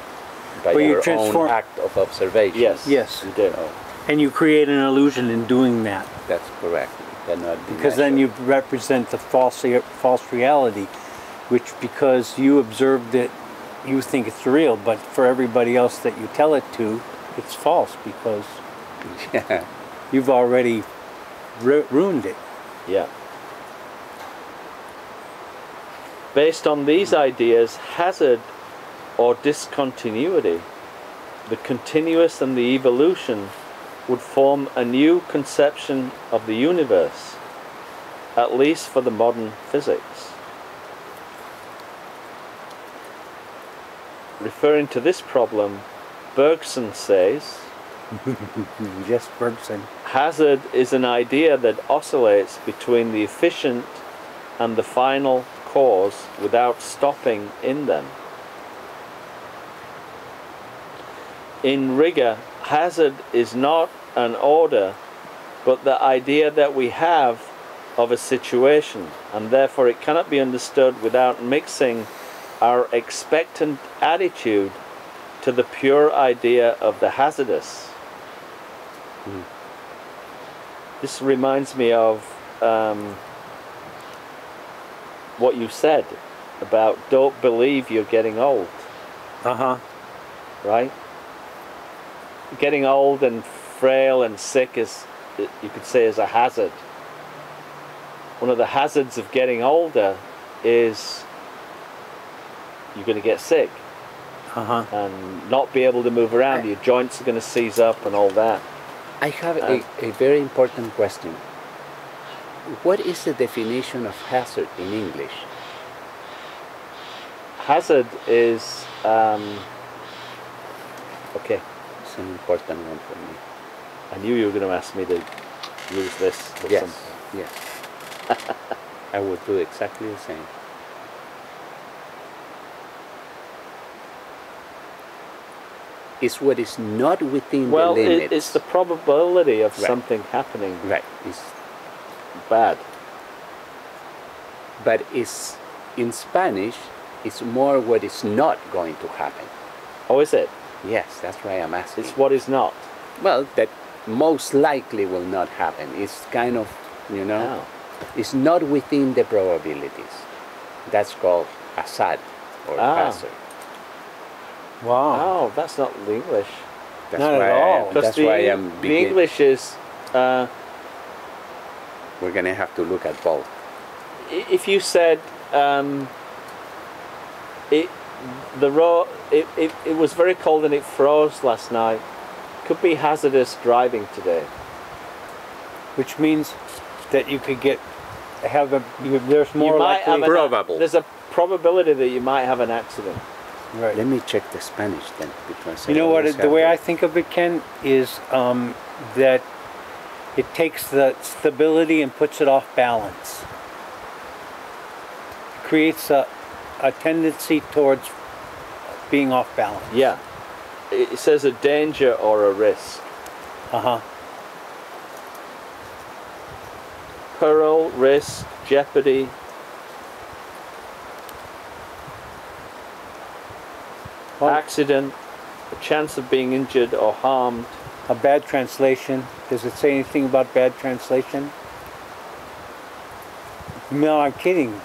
by well, your you transform own act of observation. Yes. Yes. You do. So, and you create an illusion in doing that. That's correct. Because then you represent the false, false reality, which because you observed it, you think it's real, but for everybody else that you tell it to, it's false because yeah. you've already ru ruined it. Yeah. Based on these ideas, hazard or discontinuity, the continuous and the evolution would form a new conception of the universe, at least for the modern physics. Referring to this problem, Bergson says, yes, Bergson, hazard is an idea that oscillates between the efficient and the final cause without stopping in them. In rigor, hazard is not an order, but the idea that we have of a situation, and therefore it cannot be understood without mixing our expectant attitude to to the pure idea of the hazardous. Mm. This reminds me of um, what you said about don't believe you're getting old. Uh-huh. Right? Getting old and frail and sick is, you could say, is a hazard. One of the hazards of getting older is you're going to get sick. Uh-huh. And not be able to move around. I, Your joints are going to seize up and all that. I have um, a, a very important question. What is the definition of hazard in English? Hazard is... Um, okay. It's an important one for me. I knew you were going to ask me to use this. Or yes, something. Yes. I would do exactly the same. Is what is not within well, the limits. Well, it, it's the probability of right. something happening. Right. It's bad. But it's, in Spanish, it's more what is not going to happen. Oh, is it? Yes, that's why I'm asking. It's what is not. Well, that most likely will not happen. It's kind of, you know, oh. it's not within the probabilities. That's called hazard or oh. hazard. Wow. Oh, that's not the English. That's not at all. That's the, why I'm beginning. The English is... Uh, We're going to have to look at both. If you said... Um, it, the ro it, it, it was very cold and it froze last night. Could be hazardous driving today. Which means that you could get... have a, you, There's more you might likely... Have probable. A, there's a probability that you might have an accident. Right. Let me check the Spanish then, because you know what? It, the way it. I think of it, Ken, is um, that it takes the stability and puts it off balance. It creates a, a tendency towards being off balance. Yeah, it says a danger or a risk. Uh huh. Peril, risk, jeopardy. Well, accident, a chance of being injured or harmed. A bad translation. Does it say anything about bad translation? No, I'm kidding.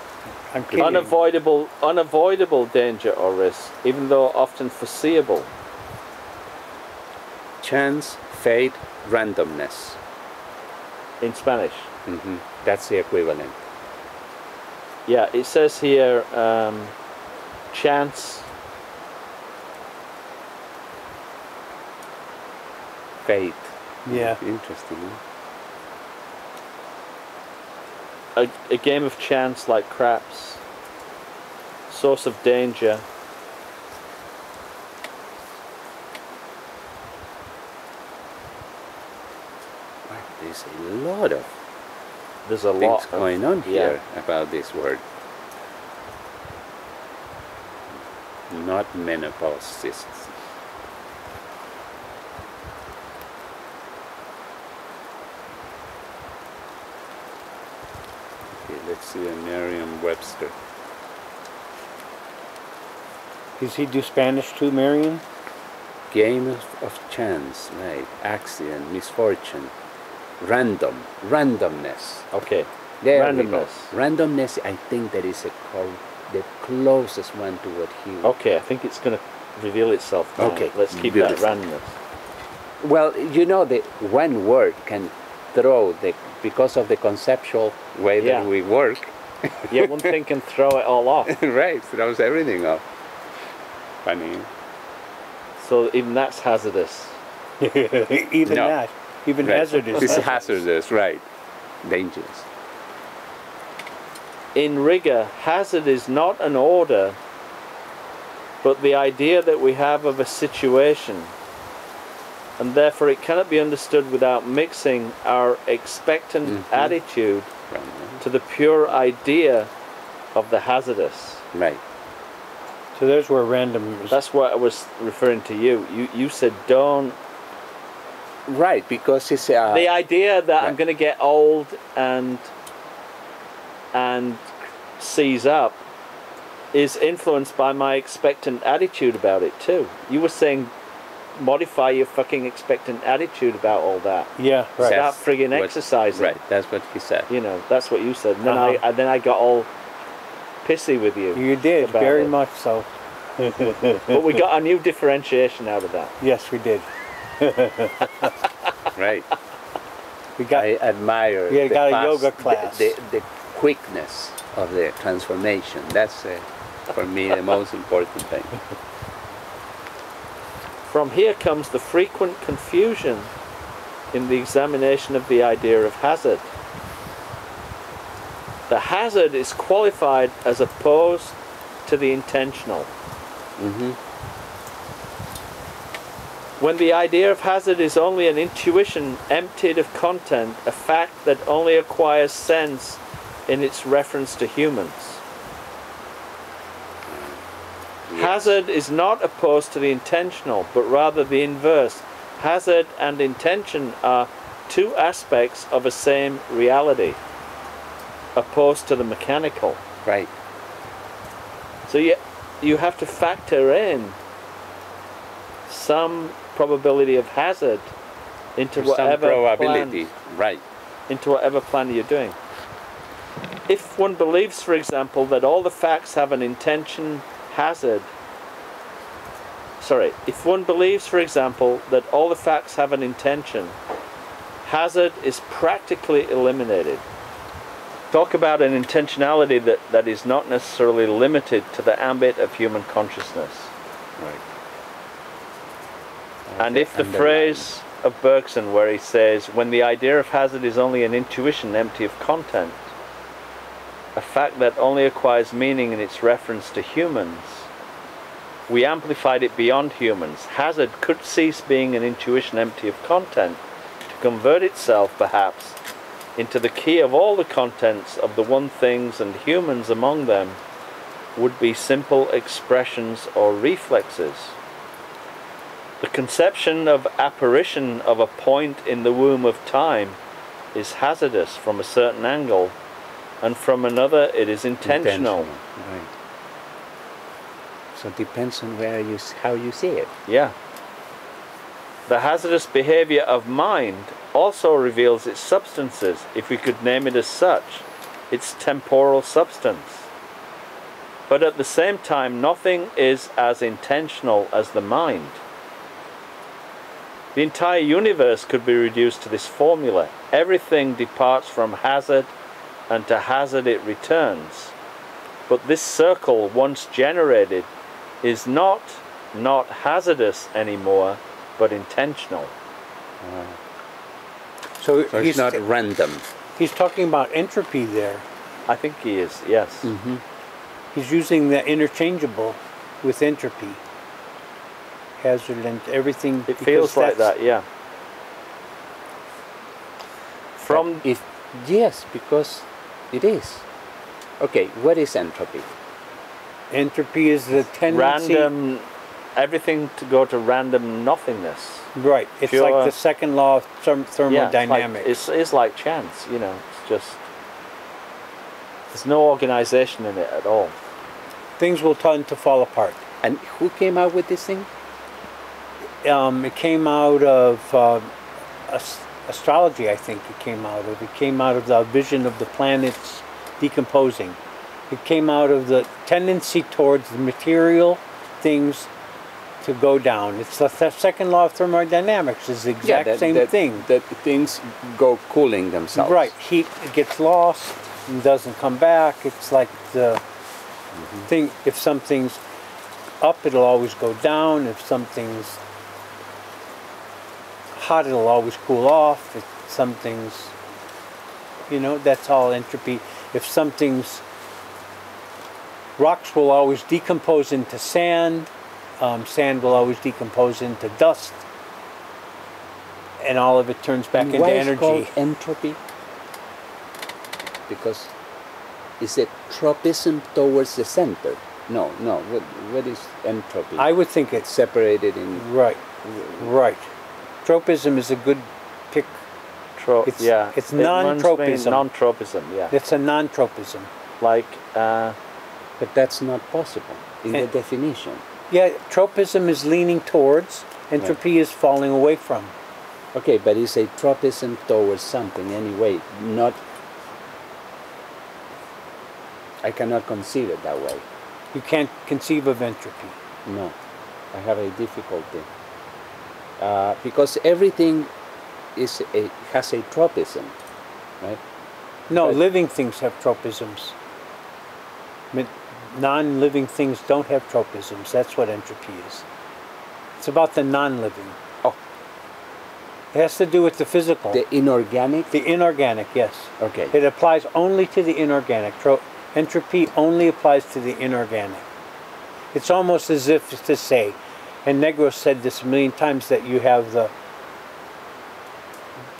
I'm kidding. Unavoidable, unavoidable danger or risk, even though often foreseeable. Chance, fate, randomness. In Spanish. Mm-hmm. That's the equivalent. Yeah, it says here um, chance. Fate. Yeah. Interesting. A, a game of chance like craps. Source of danger. Wow, there's a lot of there's a things lot going of, on here yeah. about this word. Not menopause cysts. Let's see, Merriam-Webster. Does he do Spanish too, Merriam? Game of, of chance, right? Accident, misfortune, random, randomness. Okay. There randomness. Randomness. I think that is a call, the closest one to what he. Okay, I think it's going to reveal itself. Now. Okay, let's keep that randomness. Well, you know, the one word can throw the. Because of the conceptual way yeah. that we work. Yeah, one thing can throw it all off. Right, throws everything off. Funny. So even that's hazardous. even no. that. Even right. hazardous. It's hazardous, right. Dangerous. In rigor, hazard is not an order, but the idea that we have of a situation. And therefore it cannot be understood without mixing our expectant mm-hmm. attitude right. to the pure idea of the hazardous. Right. So there's where random is. That's what I was referring to you. You, you said don't... Right, because it's... Uh, the idea that right. I'm going to get old and, and seize up is influenced by my expectant attitude about it too. You were saying modify your fucking expectant attitude about all that. Yeah, right. Start friggin' exercising. Right, that's what he said. You know, that's what you said. And then, uh-huh. I, and then I got all pissy with you. You did, very it. much so. But we got a new differentiation out of that. Yes, we did. Right. We got, I admire yeah, the, got past, a yoga class. The, the, the quickness of the transformation. That's, uh, for me, the most important thing. From here comes the frequent confusion in the examination of the idea of hazard. The hazard is qualified as opposed to the intentional. Mm-hmm. When the idea of hazard is only an intuition emptied of content, a fact that only acquires sense in its reference to humans. Hazard is not opposed to the intentional, but rather the inverse. Hazard and intention are two aspects of a same reality, opposed to the mechanical. Right. So you, you have to factor in some probability of hazard into or whatever some probability. Plan, right. Into whatever plan you're doing. If one believes, for example, that all the facts have an intention hazard, sorry, if one believes, for example, that all the facts have an intention, hazard is practically eliminated. Talk about an intentionality that, that is not necessarily limited to the ambit of human consciousness. Right. Okay. And if the and phrase of Bergson, where he says, when the idea of hazard is only an intuition empty of content, a fact that only acquires meaning in its reference to humans. We amplified it beyond humans. Hazard could cease being an intuition empty of content to convert itself, perhaps, into the key of all the contents of the one things and humans among them would be simple expressions or reflexes. The conception of apparition of a point in the womb of time is hazardous from a certain angle, and from another it is intentional. intentional right. So it depends on where you, how you see it. Yeah. The hazardous behavior of mind also reveals its substances, if we could name it as such, its temporal substance. But at the same time, nothing is as intentional as the mind. The entire universe could be reduced to this formula. Everything departs from hazard, and to hazard it returns. But this circle, once generated, is not not hazardous anymore, but intentional. Uh, so so he's it's not random. He's talking about entropy there. I think he is, yes. Mm-hmm. He's using the interchangeable with entropy. Hazard and everything. It feels like that, yeah. From if, yes, because it is. Okay, what is entropy? Entropy is the tendency... Random... Everything to go to random nothingness. Right. It's Pure, like the second law of thermodynamics. Yeah, it's, like, it's, it's like chance, you know. It's just... There's no organization in it at all. Things will tend to fall apart. And who came out with this thing? Um, it came out of... Uh, a, astrology, I think it came out of. It came out of the vision of the planets decomposing. It came out of the tendency towards the material things to go down. It's the th second law of thermodynamics. It's the exact yeah, that, same that, thing. That things go cooling themselves. Right. Heat gets lost and doesn't come back. It's like the mm-hmm. thing, if something's up, it'll always go down. If something's hot, it'll always cool off. If something's, you know, that's all entropy. If something's, rocks will always decompose into sand, um, sand will always decompose into dust, and all of it turns back and into energy. Why is it called entropy? Because it's a tropism towards the center. No, no, what, what is entropy? I would think it's separated in... Right, right. Tropism is a good pick. Tro it's, yeah. It's non-tropism. Non-tropism, yeah. It's a non-tropism. Like, uh, but that's not possible in and, the definition. Yeah, tropism is leaning towards, entropy right. is falling away from. Okay, but it's a tropism towards something anyway, not... I cannot conceive it that way. You can't conceive of entropy? No, I have a difficulty. Uh, because everything is a, has a tropism, right? No, but living things have tropisms. Non-living things don't have tropisms. That's what entropy is. It's about the non-living. Oh. It has to do with the physical. The inorganic? The inorganic, yes. Okay. It applies only to the inorganic. Tro entropy only applies to the inorganic. It's almost as if to say, and Negros said this a million times, that you have the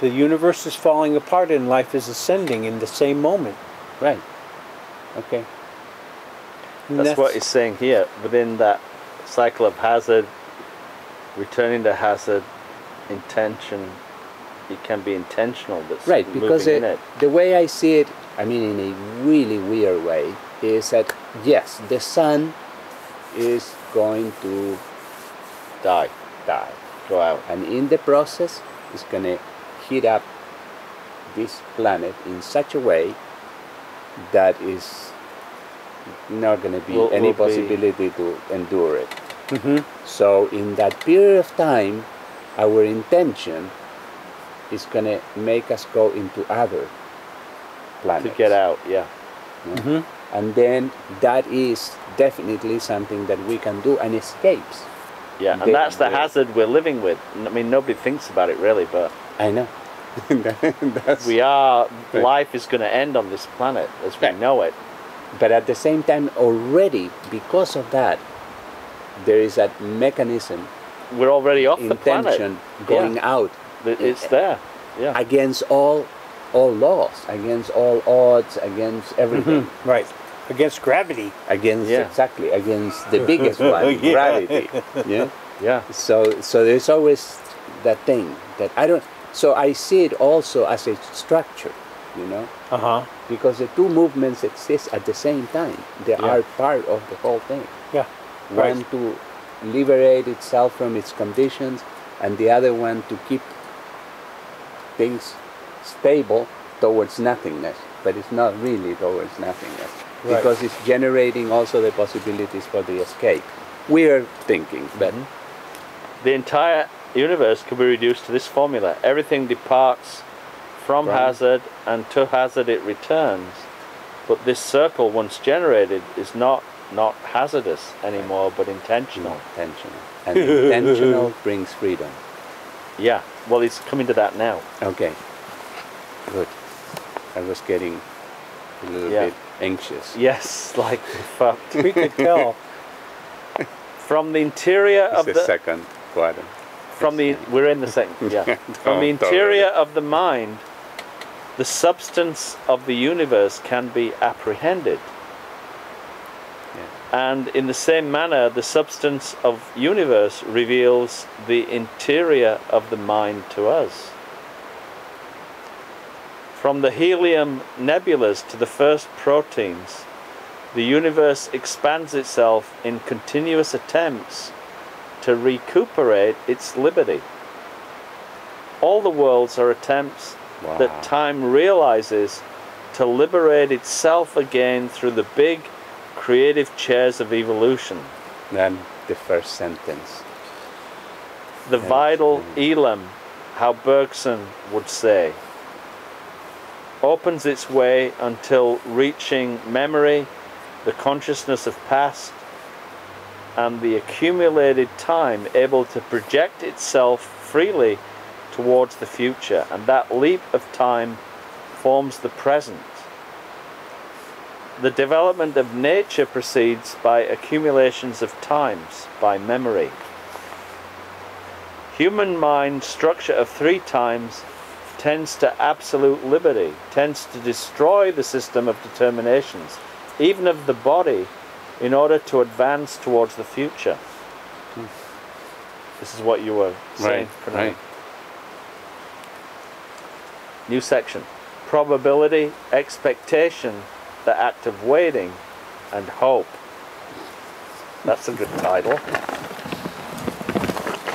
the universe is falling apart and life is ascending in the same moment. Right. Okay. That's, that's what he's saying here, within that cycle of hazard, returning to hazard, intention, it can be intentional, but right, because it, in it. the way I see it, I mean in a really weird way, is that yes, the sun is going to die, die, go out, and in the process it's going to heat up this planet in such a way that is not going to be will, any will possibility be. to endure it. Mm-hmm. So in that period of time, our intention is going to make us go into other planets. To get out, yeah. yeah. Mm-hmm. And then that is definitely something that we can do and escapes. Yeah, and that's the hazard we're living with. I mean, nobody thinks about it really, but... I know. that's we are, right. life is going to end on this planet as we right. know it. But at the same time, already, because of that, there is that mechanism. We're already off the planet. Going yeah. out. It's there. Yeah. Against all all laws, against all odds, against everything. Mm-hmm. Right. Against gravity. Against, yeah. exactly, against the biggest one, yeah. gravity. Yeah. Yeah. So, so there's always that thing that I don't... So I see it also as a structure. You know, uh-huh. because the two movements exist at the same time. They yeah. are part of the whole thing. Yeah, one right. to liberate itself from its conditions, and the other one to keep things stable towards nothingness. But it's not really towards nothingness right. because it's generating also the possibilities for the escape. Weird thinking, but mm-hmm. the entire universe could be reduced to this formula: everything departs from right. hazard, and to hazard it returns. But this circle, once generated, is not not hazardous anymore, but intentional. Intentional. And intentional brings freedom. Yeah. Well, it's coming to that now. Okay. Good. I was getting a little yeah. bit anxious. Yes, like fucked. We could tell. From the interior it's of the... the second quarter. From the... We're in the second, yeah. From the interior of the mind, the substance of the universe can be apprehended. Yeah. And in the same manner, the substance of universe reveals the interior of the mind to us. From the helium nebulas to the first proteins, the universe expands itself in continuous attempts to recuperate its liberty. All the worlds are attempts Wow. that time realizes to liberate itself again through the big creative chairs of evolution. Then the first sentence. The yes. vital elam, how Bergson would say, opens its way until reaching memory, the consciousness of past, and the accumulated time able to project itself freely towards the future, and that leap of time forms the present. The development of nature proceeds by accumulations of times, by memory. Human mind structure of three times tends to absolute liberty, tends to destroy the system of determinations, even of the body, in order to advance towards the future. Hmm. This is what you were saying. Right, right. New section. Probability, expectation, the act of waiting, and hope. That's a good title.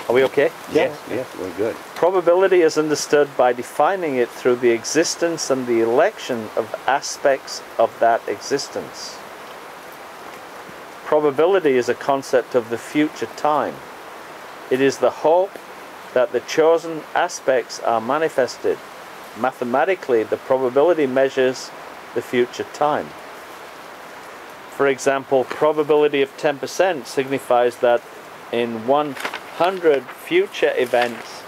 Are we okay? Yes, yeah. Yes, we're good. Probability is understood by defining it through the existence and the election of aspects of that existence. Probability is a concept of the future time. It is the hope that the chosen aspects are manifested. Mathematically, the probability measures the future time. For example, probability of ten percent signifies that in one hundred future events,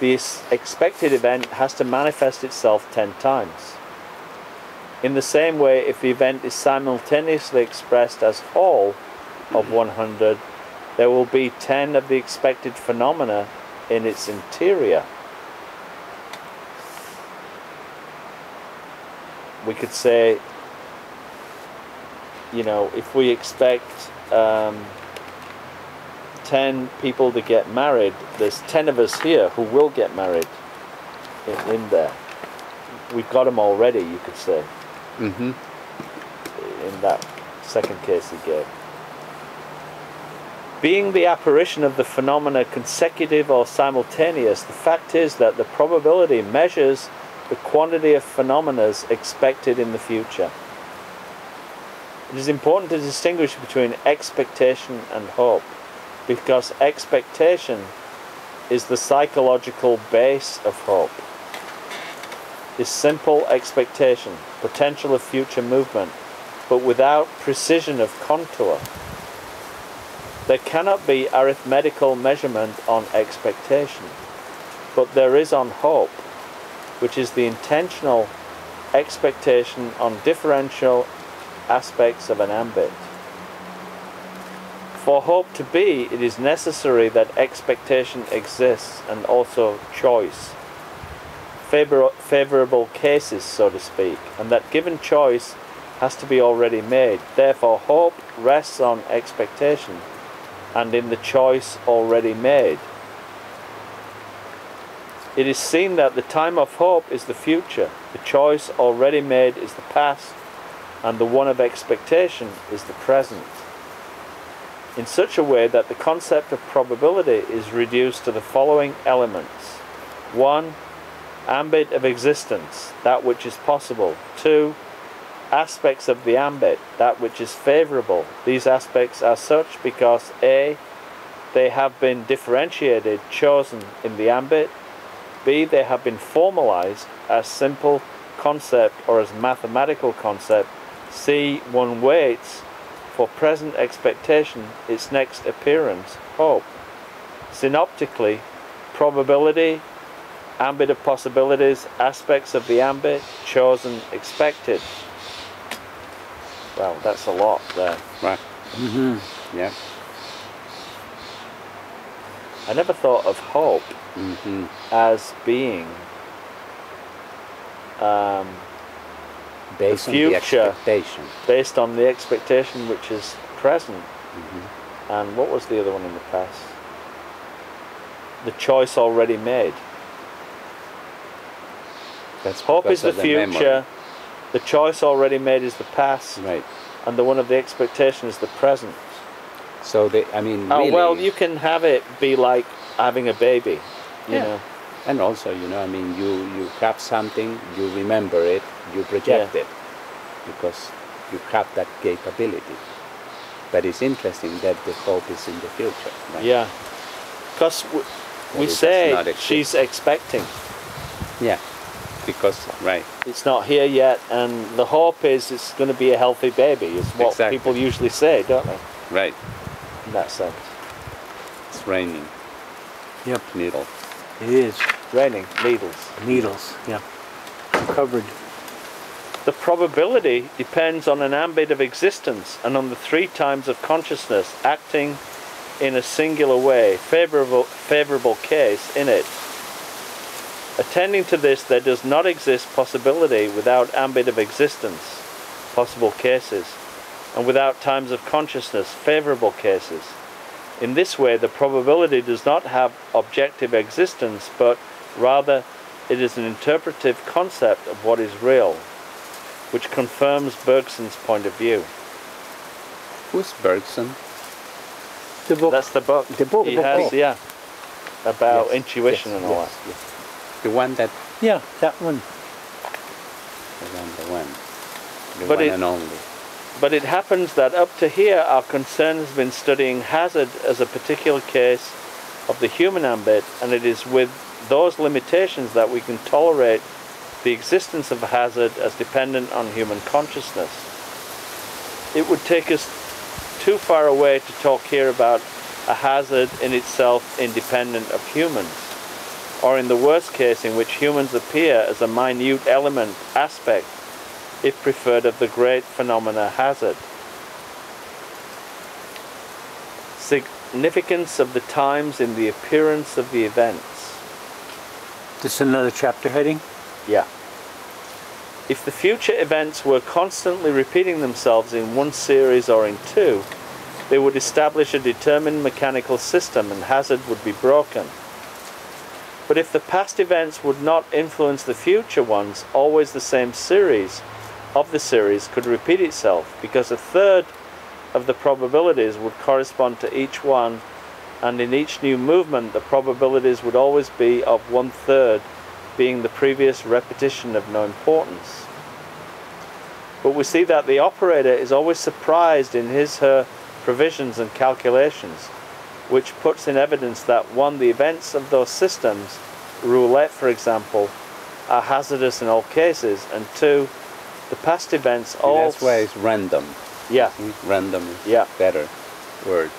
this expected event has to manifest itself ten times. In the same way, if the event is simultaneously expressed as all of one hundred, there will be ten of the expected phenomena in its interior. We could say, you know, if we expect um, ten people to get married, there's ten of us here who will get married in, in there. We've got them already, you could say. Mm-hmm. In that second case he gave. Being the apparition of the phenomena consecutive or simultaneous, the fact is that the probability measures the quantity of phenomena expected in the future. It is important to distinguish between expectation and hope, because expectation is the psychological base of hope. Is simple expectation, potential of future movement, but without precision of contour. There cannot be arithmetical measurement on expectation, but there is on hope, which is the intentional expectation on differential aspects of an ambit. For hope to be, it is necessary that expectation exists and also choice. Favor favorable cases, so to speak, and that given choice has to be already made. Therefore, hope rests on expectation and in the choice already made. It is seen that the time of hope is the future, the choice already made is the past, and the one of expectation is the present, in such a way that the concept of probability is reduced to the following elements. One, ambit of existence, that which is possible. Two, aspects of the ambit, that which is favorable. These aspects are such because A, they have been differentiated, chosen in the ambit. B, they have been formalized as simple concept or as mathematical concept. C, one waits for present expectation, its next appearance, hope. Synoptically, probability, ambit of possibilities, aspects of the ambit, chosen, expected. Well, that's a lot there. Right. Mm-hmm. Yeah. I never thought of hope mm-hmm. as being um, based the future, on the expectation. Based on the expectation which is present. Mm-hmm. And what was the other one in the past? The choice already made. That's hope is the, the future, memory. The choice already made is the past, right. And the one of the expectation is the present. So, they, I mean, oh, really, well, you can have it be like having a baby, you yeah. know. And also, you know, I mean, you, you have something, you remember it, you project yeah. it, because you have that capability. But it's interesting that the hope is in the future. Right? Yeah, because we, we say she's expecting. Yeah. Because right, it's not here yet, and the hope is it's going to be a healthy baby. Is what exactly. people usually say, don't they? Right. In that sense. It's raining. Yep. Needle. It is raining needles. Needles. Yeah. I'm covered. The probability depends on an ambit of existence and on the three times of consciousness acting in a singular way, favorable favorable case in it. Attending to this, there does not exist possibility without ambit of existence, possible cases, and without times of consciousness, favorable cases. In this way, the probability does not have objective existence, but rather it is an interpretive concept of what is real, which confirms Bergson's point of view. Who's Bergson? The book. That's the book. The book. He the book. Has, oh. yeah. About yes. intuition yes. and all yes. that. Yes. The one that. Yeah, that one. The one, the one. The but one it, and only. But it happens that up to here, our concern has been studying hazard as a particular case of the human ambit, and it is with those limitations that we can tolerate the existence of hazard as dependent on human consciousness. It would take us too far away to talk here about a hazard in itself independent of humans, or in the worst case in which humans appear as a minute element, aspect, if preferred, of the great phenomena hazard. Significance of the times in the appearance of the events. This is another chapter heading? Yeah. If the future events were constantly repeating themselves in one series or in two, they would establish a determined mechanical system and hazard would be broken. But if the past events would not influence the future ones, always the same series of the series could repeat itself, because a third of the probabilities would correspond to each one, and in each new movement the probabilities would always be of one third being the previous repetition of no importance. But we see that the operator is always surprised in his her provisions and calculations, which puts in evidence that one, the events of those systems, roulette for example, are hazardous in all cases, and two, the past events all... That's why it's random. Yeah. Random is yeah. better word.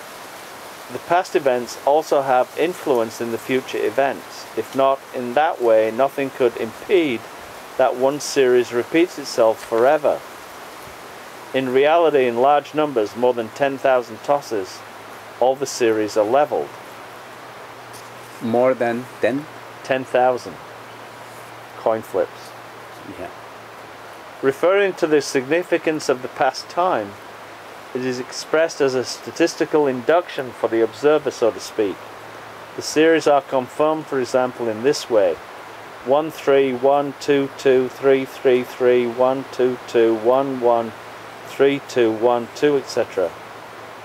The past events also have influence in the future events. If not in that way, nothing could impede that one series repeats itself forever. In reality, in large numbers, more than ten thousand tosses, all the series are leveled. More than ten? ten thousand coin flips. Yeah. Referring to the significance of the past time, it is expressed as a statistical induction for the observer, so to speak. The series are confirmed, for example, in this way: one, three, one, two, two, three, three, three, one, two, two, one, one, three, two, one, two, et cetera.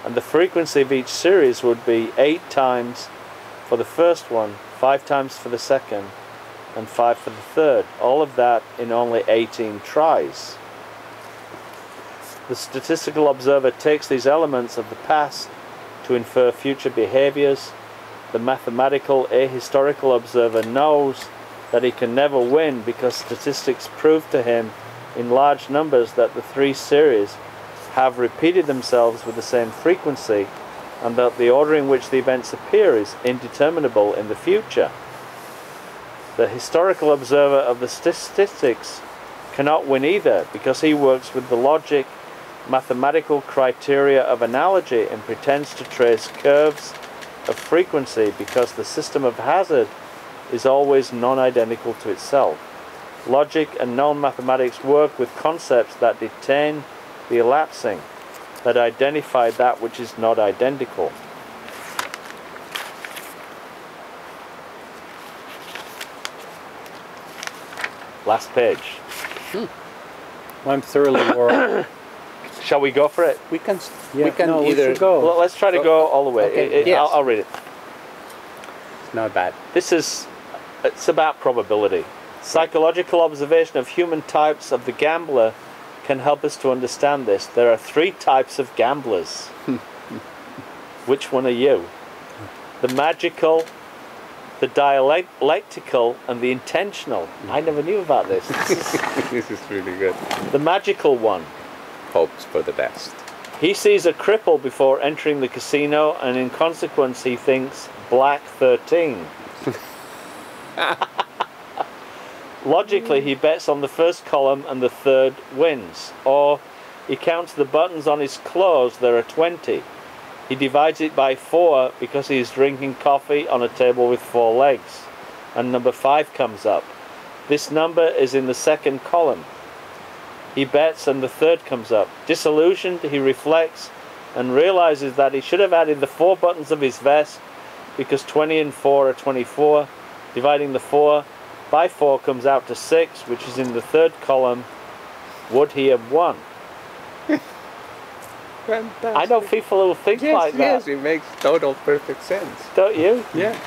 And the frequency of each series would be eight times for the first one, five times for the second, and five for the third. All of that in only eighteen tries. The statistical observer takes these elements of the past to infer future behaviors. The mathematical ahistorical observer knows that he can never win, because statistics prove to him in large numbers that the three series have repeated themselves with the same frequency, and that the order in which the events appear is indeterminable in the future. The historical observer of the statistics cannot win either, because he works with the logic, mathematical criteria of analogy and pretends to trace curves of frequency, because the system of hazard is always non-identical to itself. Logic and non-mathematics work with concepts that detain the elapsing, that identify that which is not identical. Last page. Hmm. I'm thoroughly worried. Shall we go for it? We can. Yeah. We can no, either we go. Well, let's try to go all the way. Okay. It, it, yes. I'll, I'll read it. It's not bad. This is. It's about probability. Psychological observation of human types of the gambler can help us to understand this. There are three types of gamblers. Which one are you? The magical, the dialectical, and the intentional. I never knew about this. This is really good. The magical one hopes for the best. He sees a cripple before entering the casino, and in consequence he thinks black thirteen. Logically, he bets on the first column and the third wins. Or he counts the buttons on his clothes, there are twenty. He divides it by four because he is drinking coffee on a table with four legs, and number five comes up. This number is in the second column. He bets and the third comes up. Disillusioned, he reflects and realizes that he should have added the four buttons of his vest, because twenty and four are twenty-four. Dividing the four by four comes out to six, which is in the third column. Would he have won? Fantastic. I know people who think yes, like yes, that. Yes, it makes total perfect sense. Don't you? Yeah.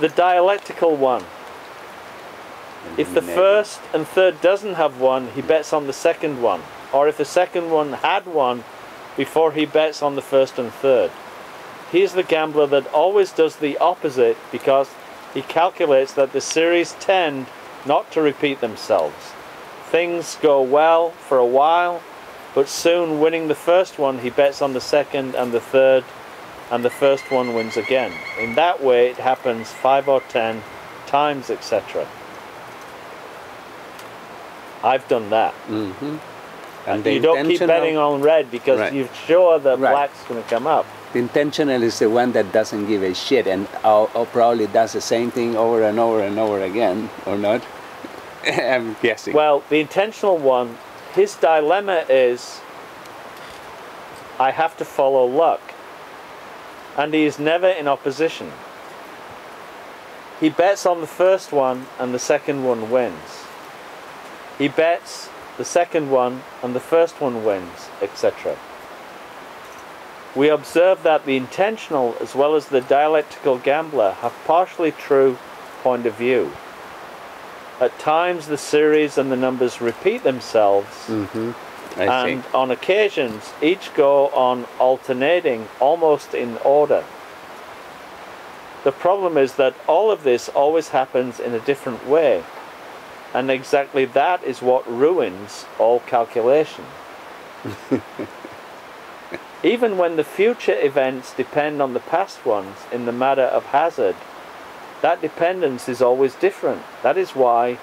The dialectical one. If the first and third doesn't have one, he bets on the second one. Or if the second one had one, before he bets on the first and third. He's the gambler that always does the opposite because he calculates that the series tend not to repeat themselves. Things go well for a while, but soon winning the first one, he bets on the second and the third, and the first one wins again. In that way, it happens five or ten times, et cetera. I've done that. Mm-hmm. And you don't keep betting on red because right. you're sure that right. black's going to come up. The intentional is the one that doesn't give a shit and I'll, I'll probably does the same thing over and over and over again, or not. I'm guessing. Well, the intentional one, his dilemma is, I have to follow luck. And he is never in opposition. He bets on the first one and the second one wins. He bets the second one and the first one wins, et cetera. We observe that the intentional as well as the dialectical gambler have partially true point of view. At times the series and the numbers repeat themselves, mm-hmm. I and see. On occasions each go on alternating almost in order. The problem is that all of this always happens in a different way. And exactly that is what ruins all calculation. Even when the future events depend on the past ones in the matter of hazard, that dependence is always different. That is why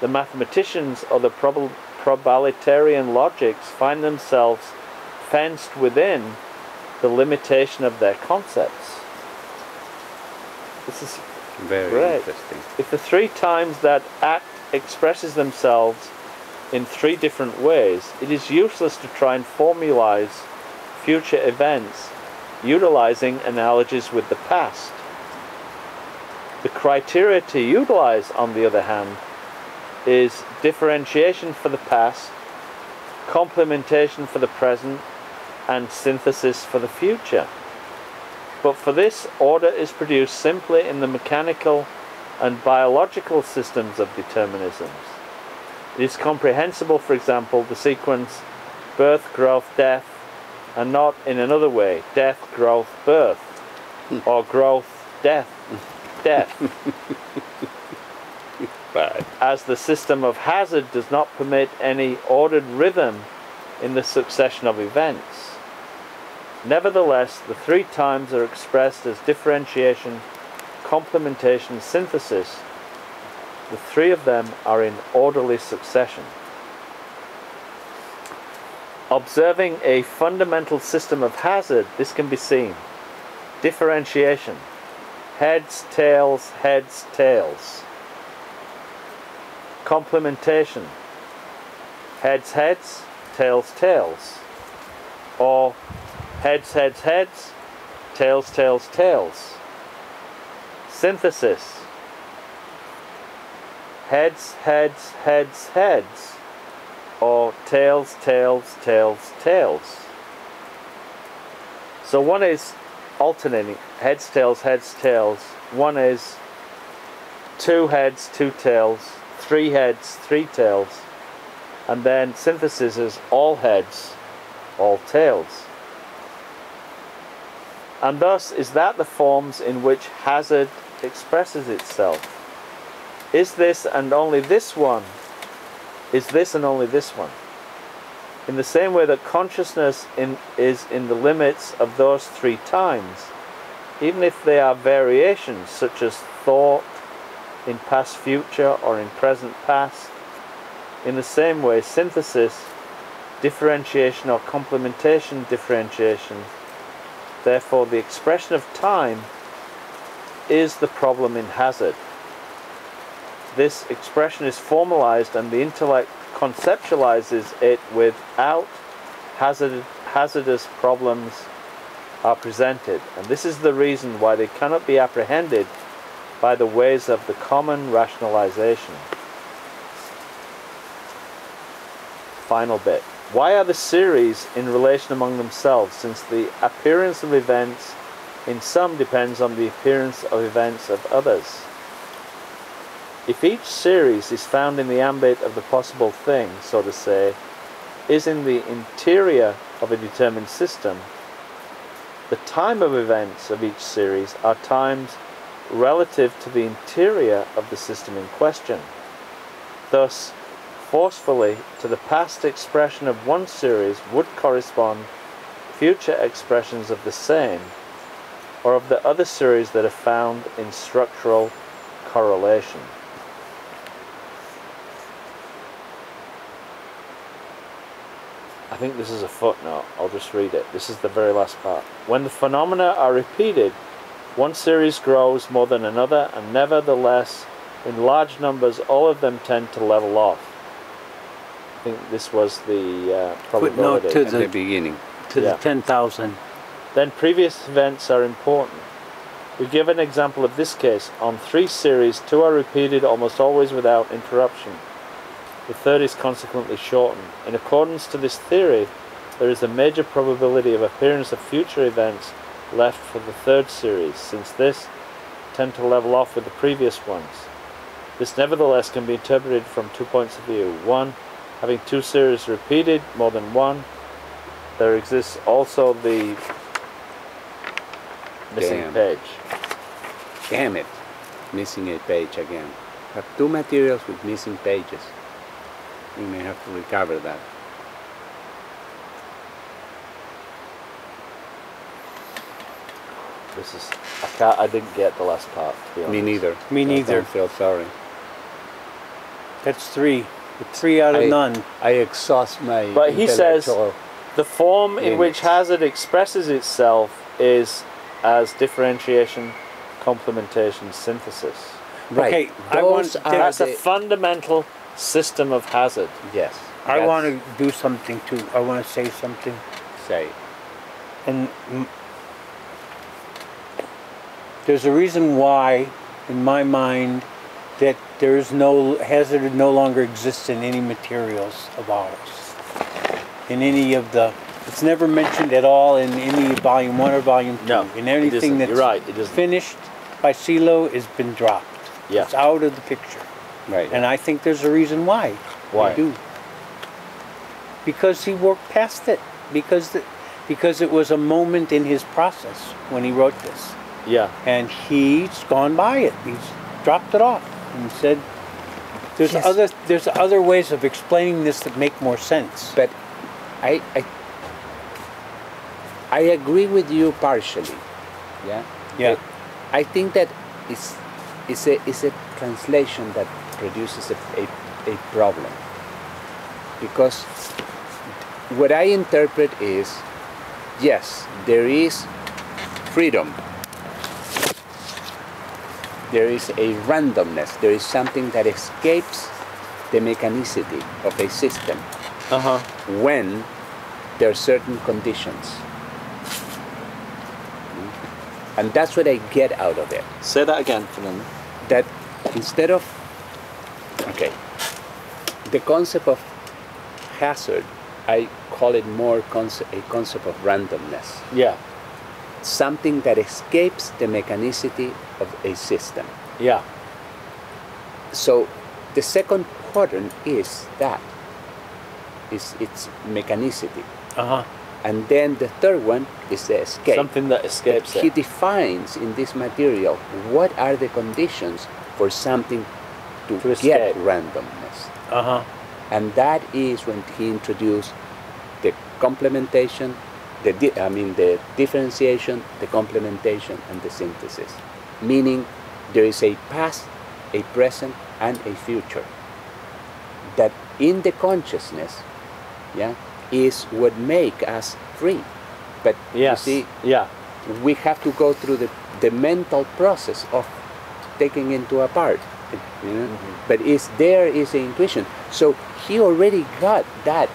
the mathematicians or the prob probabilitarian logics find themselves fenced within the limitation of their concepts. This is very great. Interesting. If the three times that act expresses themselves in three different ways, it is useless to try and formalize future events utilizing analogies with the past. The criteria to utilize, on the other hand, is differentiation for the past, complementation for the present, and synthesis for the future. But for this, order is produced simply in the mechanical and biological systems of determinisms. It is comprehensible, for example, the sequence birth, growth, death, and not in another way, death, growth, birth, or growth, death, death. But as the system of hazard does not permit any ordered rhythm in the succession of events. Nevertheless, the three times are expressed as differentiation, complementation, synthesis. The three of them are in orderly succession. Observing a fundamental system of hazard, this can be seen. Differentiation. Heads, tails, heads, tails. Complementation. Heads, heads, tails, tails. Or heads, heads, heads, tails, tails, tails. Synthesis. Heads, heads, heads, heads. Or tails, tails, tails, tails. So one is alternating heads, tails, heads, tails. One is two heads, two tails, three heads, three tails. And then synthesis is all heads, all tails. And thus is that the forms in which hazard expresses itself. Is this and only this one? Is this and only this one? In the same way that consciousness in, is in the limits of those three times, even if they are variations such as thought in past future or in present past, in the same way synthesis, differentiation or complementation differentiation, therefore the expression of time is the problem in hazard. This expression is formalized and the intellect conceptualizes it without hazard, hazardous problems are presented. And this is the reason why they cannot be apprehended by the ways of the common rationalization. Final bit. Why are the series in relation among themselves, since the appearance of events in some depends on the appearance of events of others? If each series is found in the ambit of the possible thing, so to say, is in the interior of a determined system, the time of events of each series are times relative to the interior of the system in question. Thus, forcefully, to the past expression of one series would correspond future expressions of the same, or of the other series that are found in structural correlation. I think this is a footnote, I'll just read it. This is the very last part. When the phenomena are repeated, one series grows more than another, and nevertheless, in large numbers, all of them tend to level off. I think this was the uh, probability. Footnote to the beginning, to the ten thousand. Then previous events are important. We give an example of this case. On three series, two are repeated almost always without interruption. The third is consequently shortened. In accordance to this theory, there is a major probability of appearance of future events left for the third series, since this tend to level off with the previous ones. This nevertheless can be interpreted from two points of view. One, having two series repeated, more than one, there exists also the missing Damn. page. Damn it. Missing a page again. Have two materials with missing pages. We may have to recover that. This is... I, can't, I didn't get the last part, to be honest. Me neither. Me neither. I feel sorry. That's three. Three out of I, none. I exhaust my But he says, the form in which hazard expresses itself is as differentiation, complementation, synthesis. Right. Okay, I want, that's a fundamental system of hazard. Yes. I want to do something too. I want to say something. Say. And m there's a reason why, in my mind, that there is no hazard no longer exists in any materials of ours. In any of the, it's never mentioned at all in any volume one or volume two. No, in anything that's right, finished by Silo has been dropped. Yeah. It's out of the picture. Right. And I think there's a reason why. Why? They do. Because he worked past it. Because the, because it was a moment in his process when he wrote this. Yeah. And he's gone by it. He's dropped it off and said, "There's yes. other there's other ways of explaining this that make more sense." But I I, I agree with you partially. Yeah. Yeah. I, I think that it's it's a it's a translation that produces a, a, a problem, because what I interpret is, yes, there is freedom, there is a randomness, there is something that escapes the mechanicity of a system uh-huh. when there are certain conditions. And that's what I get out of it. Say that again, Fernando. That instead of, okay, the concept of hazard, I call it more concept, a concept of randomness. Yeah. Something that escapes the mechanicity of a system. Yeah. So the second quadrant is that, is its mechanicity. Uh-huh. And then the third one is the escape. Something that escapes that he it. He defines in this material what are the conditions for something to, to get escape. randomness. Uh-huh. And that is when he introduced the complementation, the di I mean the differentiation, the complementation, and the synthesis. Meaning there is a past, a present, and a future. That in the consciousness, yeah, is what make us free. But yes. you see, yeah. we have to go through the, the mental process of taking into a part. You know? Mm-hmm. But it's, there is the intuition. So he already got that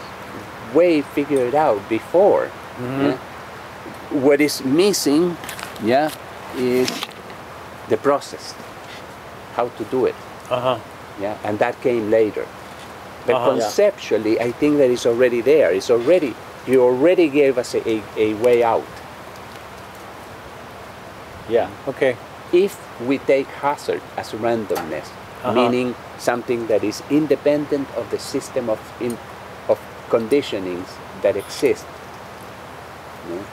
way figured out before. Mm-hmm. yeah? What is missing yeah, is the process, how to do it. Uh-huh. yeah? And that came later. But uh-huh, conceptually, yeah. I think that it's already there. It's already, you already gave us a, a, a way out. Yeah, okay. If we take hazard as randomness, uh-huh, meaning something that is independent of the system of, in, of conditionings that exist. Yeah.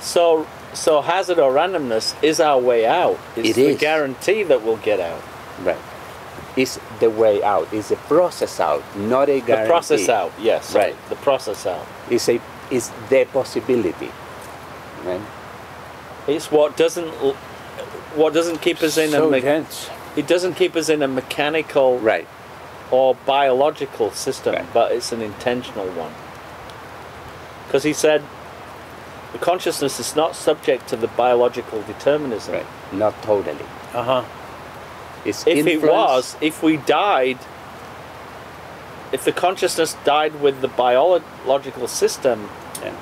So, so hazard or randomness is our way out. It's it is. the guarantee that we'll get out. Right. It's the way out. It's a process out, not a guarantee. The process out, yes. Right. The process out. It's, a, it's the possibility. Right? It's what doesn't, what doesn't keep us in so a intense. It doesn't keep us in a mechanical right. or biological system, right. but it's an intentional one. Because he said, the consciousness is not subject to the biological determinism. Right. Not totally. Uh huh. It's if influence. it was, if we died, if the consciousness died with the biological system, yeah.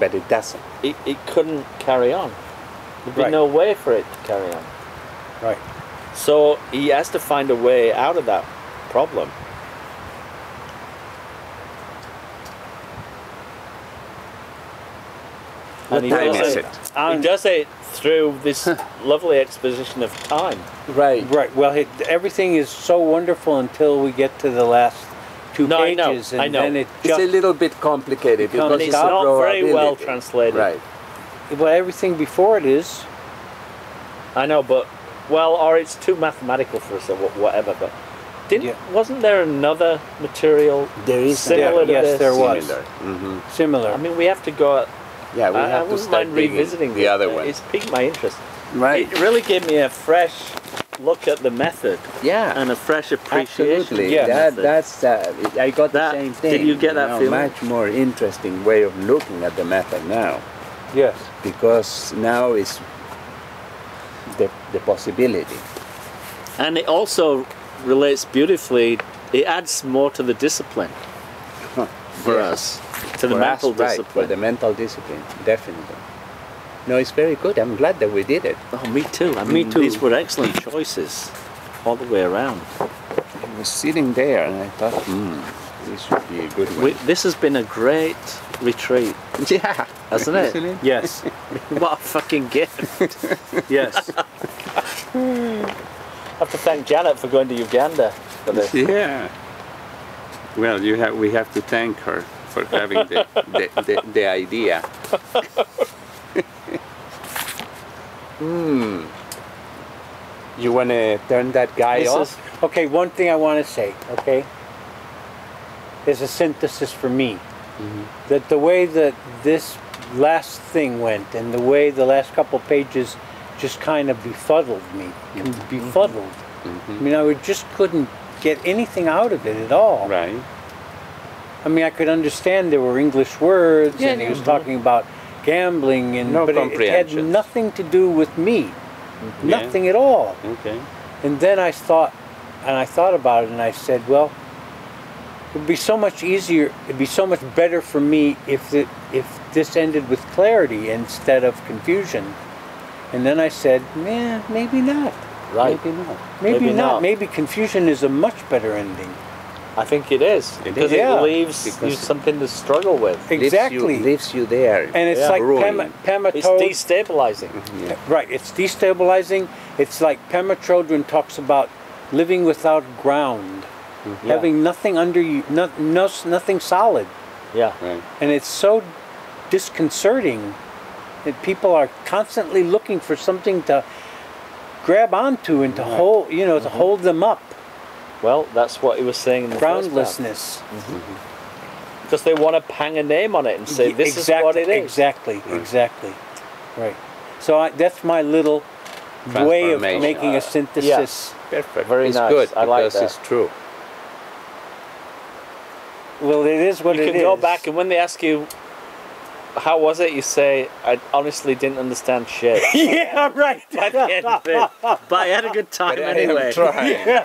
but it doesn't. It, it couldn't carry on. There'd be right. no way for it to carry on. Right. So he has to find a way out of that problem. What and time is it? it? And he does it through this lovely exposition of time. Right, right. Well, it, everything is so wonderful until we get to the last two no, pages. I know, and I know. Then it it's a little bit complicated because it's not very well translated. Right. Well, everything before it is. I know, but, well, or it's too mathematical for us or whatever, but didn't, yeah. wasn't there another material there is similar there, to yes, this? Yes, there was. Similar. Mm-hmm. Similar. I mean, we have to go at, Yeah, we I, have I to start revisiting the other one. It's piqued my interest. Right. It really gave me a fresh look at the method. Yeah. And a fresh appreciation. Absolutely. Yeah. That, that's. Uh, I got that, the same thing. Did you get that now, feeling? Much more interesting way of looking at the method now. Yes. Because now it's the the possibility. And it also relates beautifully. It adds more to the discipline. For yeah. us, to the for mental us, discipline. Right, for the mental discipline, definitely. No, it's very good. I'm glad that we did it. Oh, me too. I mean, me too. These were excellent choices all the way around. I was sitting there and I thought, hmm, this would be a good one. We, this has been a great retreat. Yeah. Hasn't it? Isn't it? Yes. What a fucking gift. Yes. I have to thank Janet for going to Uganda for this. Yeah. Well, you have, we have to thank her for having the, the, the, the idea. Hmm. You want to turn that guy this off? Is, okay, one thing I want to say, okay? There's a synthesis for me. Mm-hmm. That the way that this last thing went and the way the last couple pages just kind of befuddled me. Mm-hmm. Befuddled. Mm-hmm. I mean, I just couldn't get anything out of it at all. Right. I mean, I could understand there were English words, yeah, and he was mm-hmm. talking about gambling, and no but it, it had nothing to do with me, mm-hmm. nothing yeah. at all. Okay. And then I thought, and I thought about it, and I said, well, it'd be so much easier, it'd be so much better for me if it, if this ended with clarity instead of confusion. And then I said, yeah, maybe not. Right. Maybe not. Maybe, Maybe not. not. Maybe confusion is a much better ending. I think it is. It because is. it yeah. leaves because you something to struggle with. Exactly. Leaves you, leaves you there. And it's yeah. like Pema, Pema Chodron. It's destabilizing. Mm-hmm. yeah. Right. It's destabilizing. It's like Pema Chodron talks about living without ground, mm-hmm. having yeah. nothing under you, no, no, nothing solid. Yeah. Right. And it's so disconcerting that people are constantly looking for something to grab onto and to right. hold, you know, mm-hmm. to hold them up. Well, that's what he was saying in the groundlessness. Because mm-hmm. mm-hmm. they want to pang a name on it and say, this exactly, is what it is. Exactly, right. exactly. Right. So I, that's my little way of making uh, a synthesis. Yes. Perfect. Very it's nice. good. I like that. It's true. Well, it is what you it is. You can go back and when they ask you, how was it? You say, I honestly didn't understand shit. Yeah, right. By the end of it. But I had a good time but anyway. Yeah.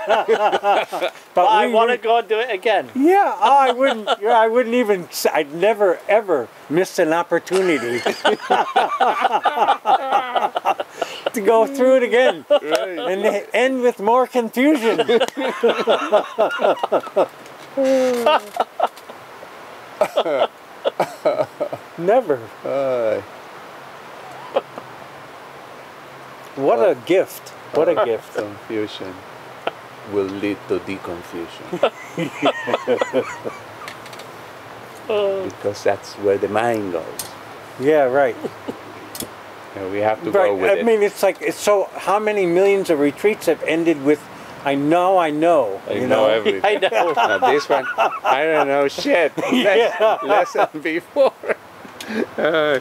but, but I want to go and do it again. Yeah, oh, I wouldn't. Yeah, I wouldn't even. I'd never ever miss an opportunity to go through it again right. and end with more confusion. Never. Uh, what uh, a gift. What uh, a gift. Confusion will lead to deconfusion. Because that's where the mind goes. Yeah, right. And we have to right. go with I it. I mean, it's like, it's so, how many millions of retreats have ended with, I know, I know. I you know, know everything. I know. Now, this one, I don't know shit. Yeah. Less, less than before. Uh,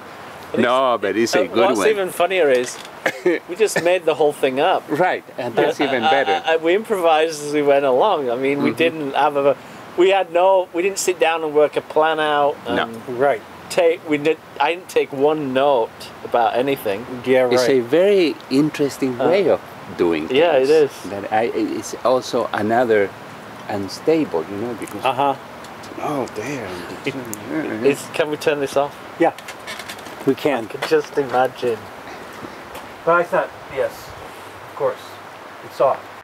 no, but it's a good one. What's even funnier is, we just made the whole thing up. Right, and that's uh, even better. I, I, we improvised as we went along. I mean, we mm-hmm. didn't have a... We had no, we didn't sit down and work a plan out. No. Right. Take, we did, I didn't take one note about anything. Yeah, right. It's a very interesting way uh, of doing things. Yeah, it is. That I, it's also another unstable, you know, because... Uh-huh. Oh, damn. It, yeah, it's, can we turn this off? Yeah, we can. I can just imagine. But I thought, yes, of course, it's off.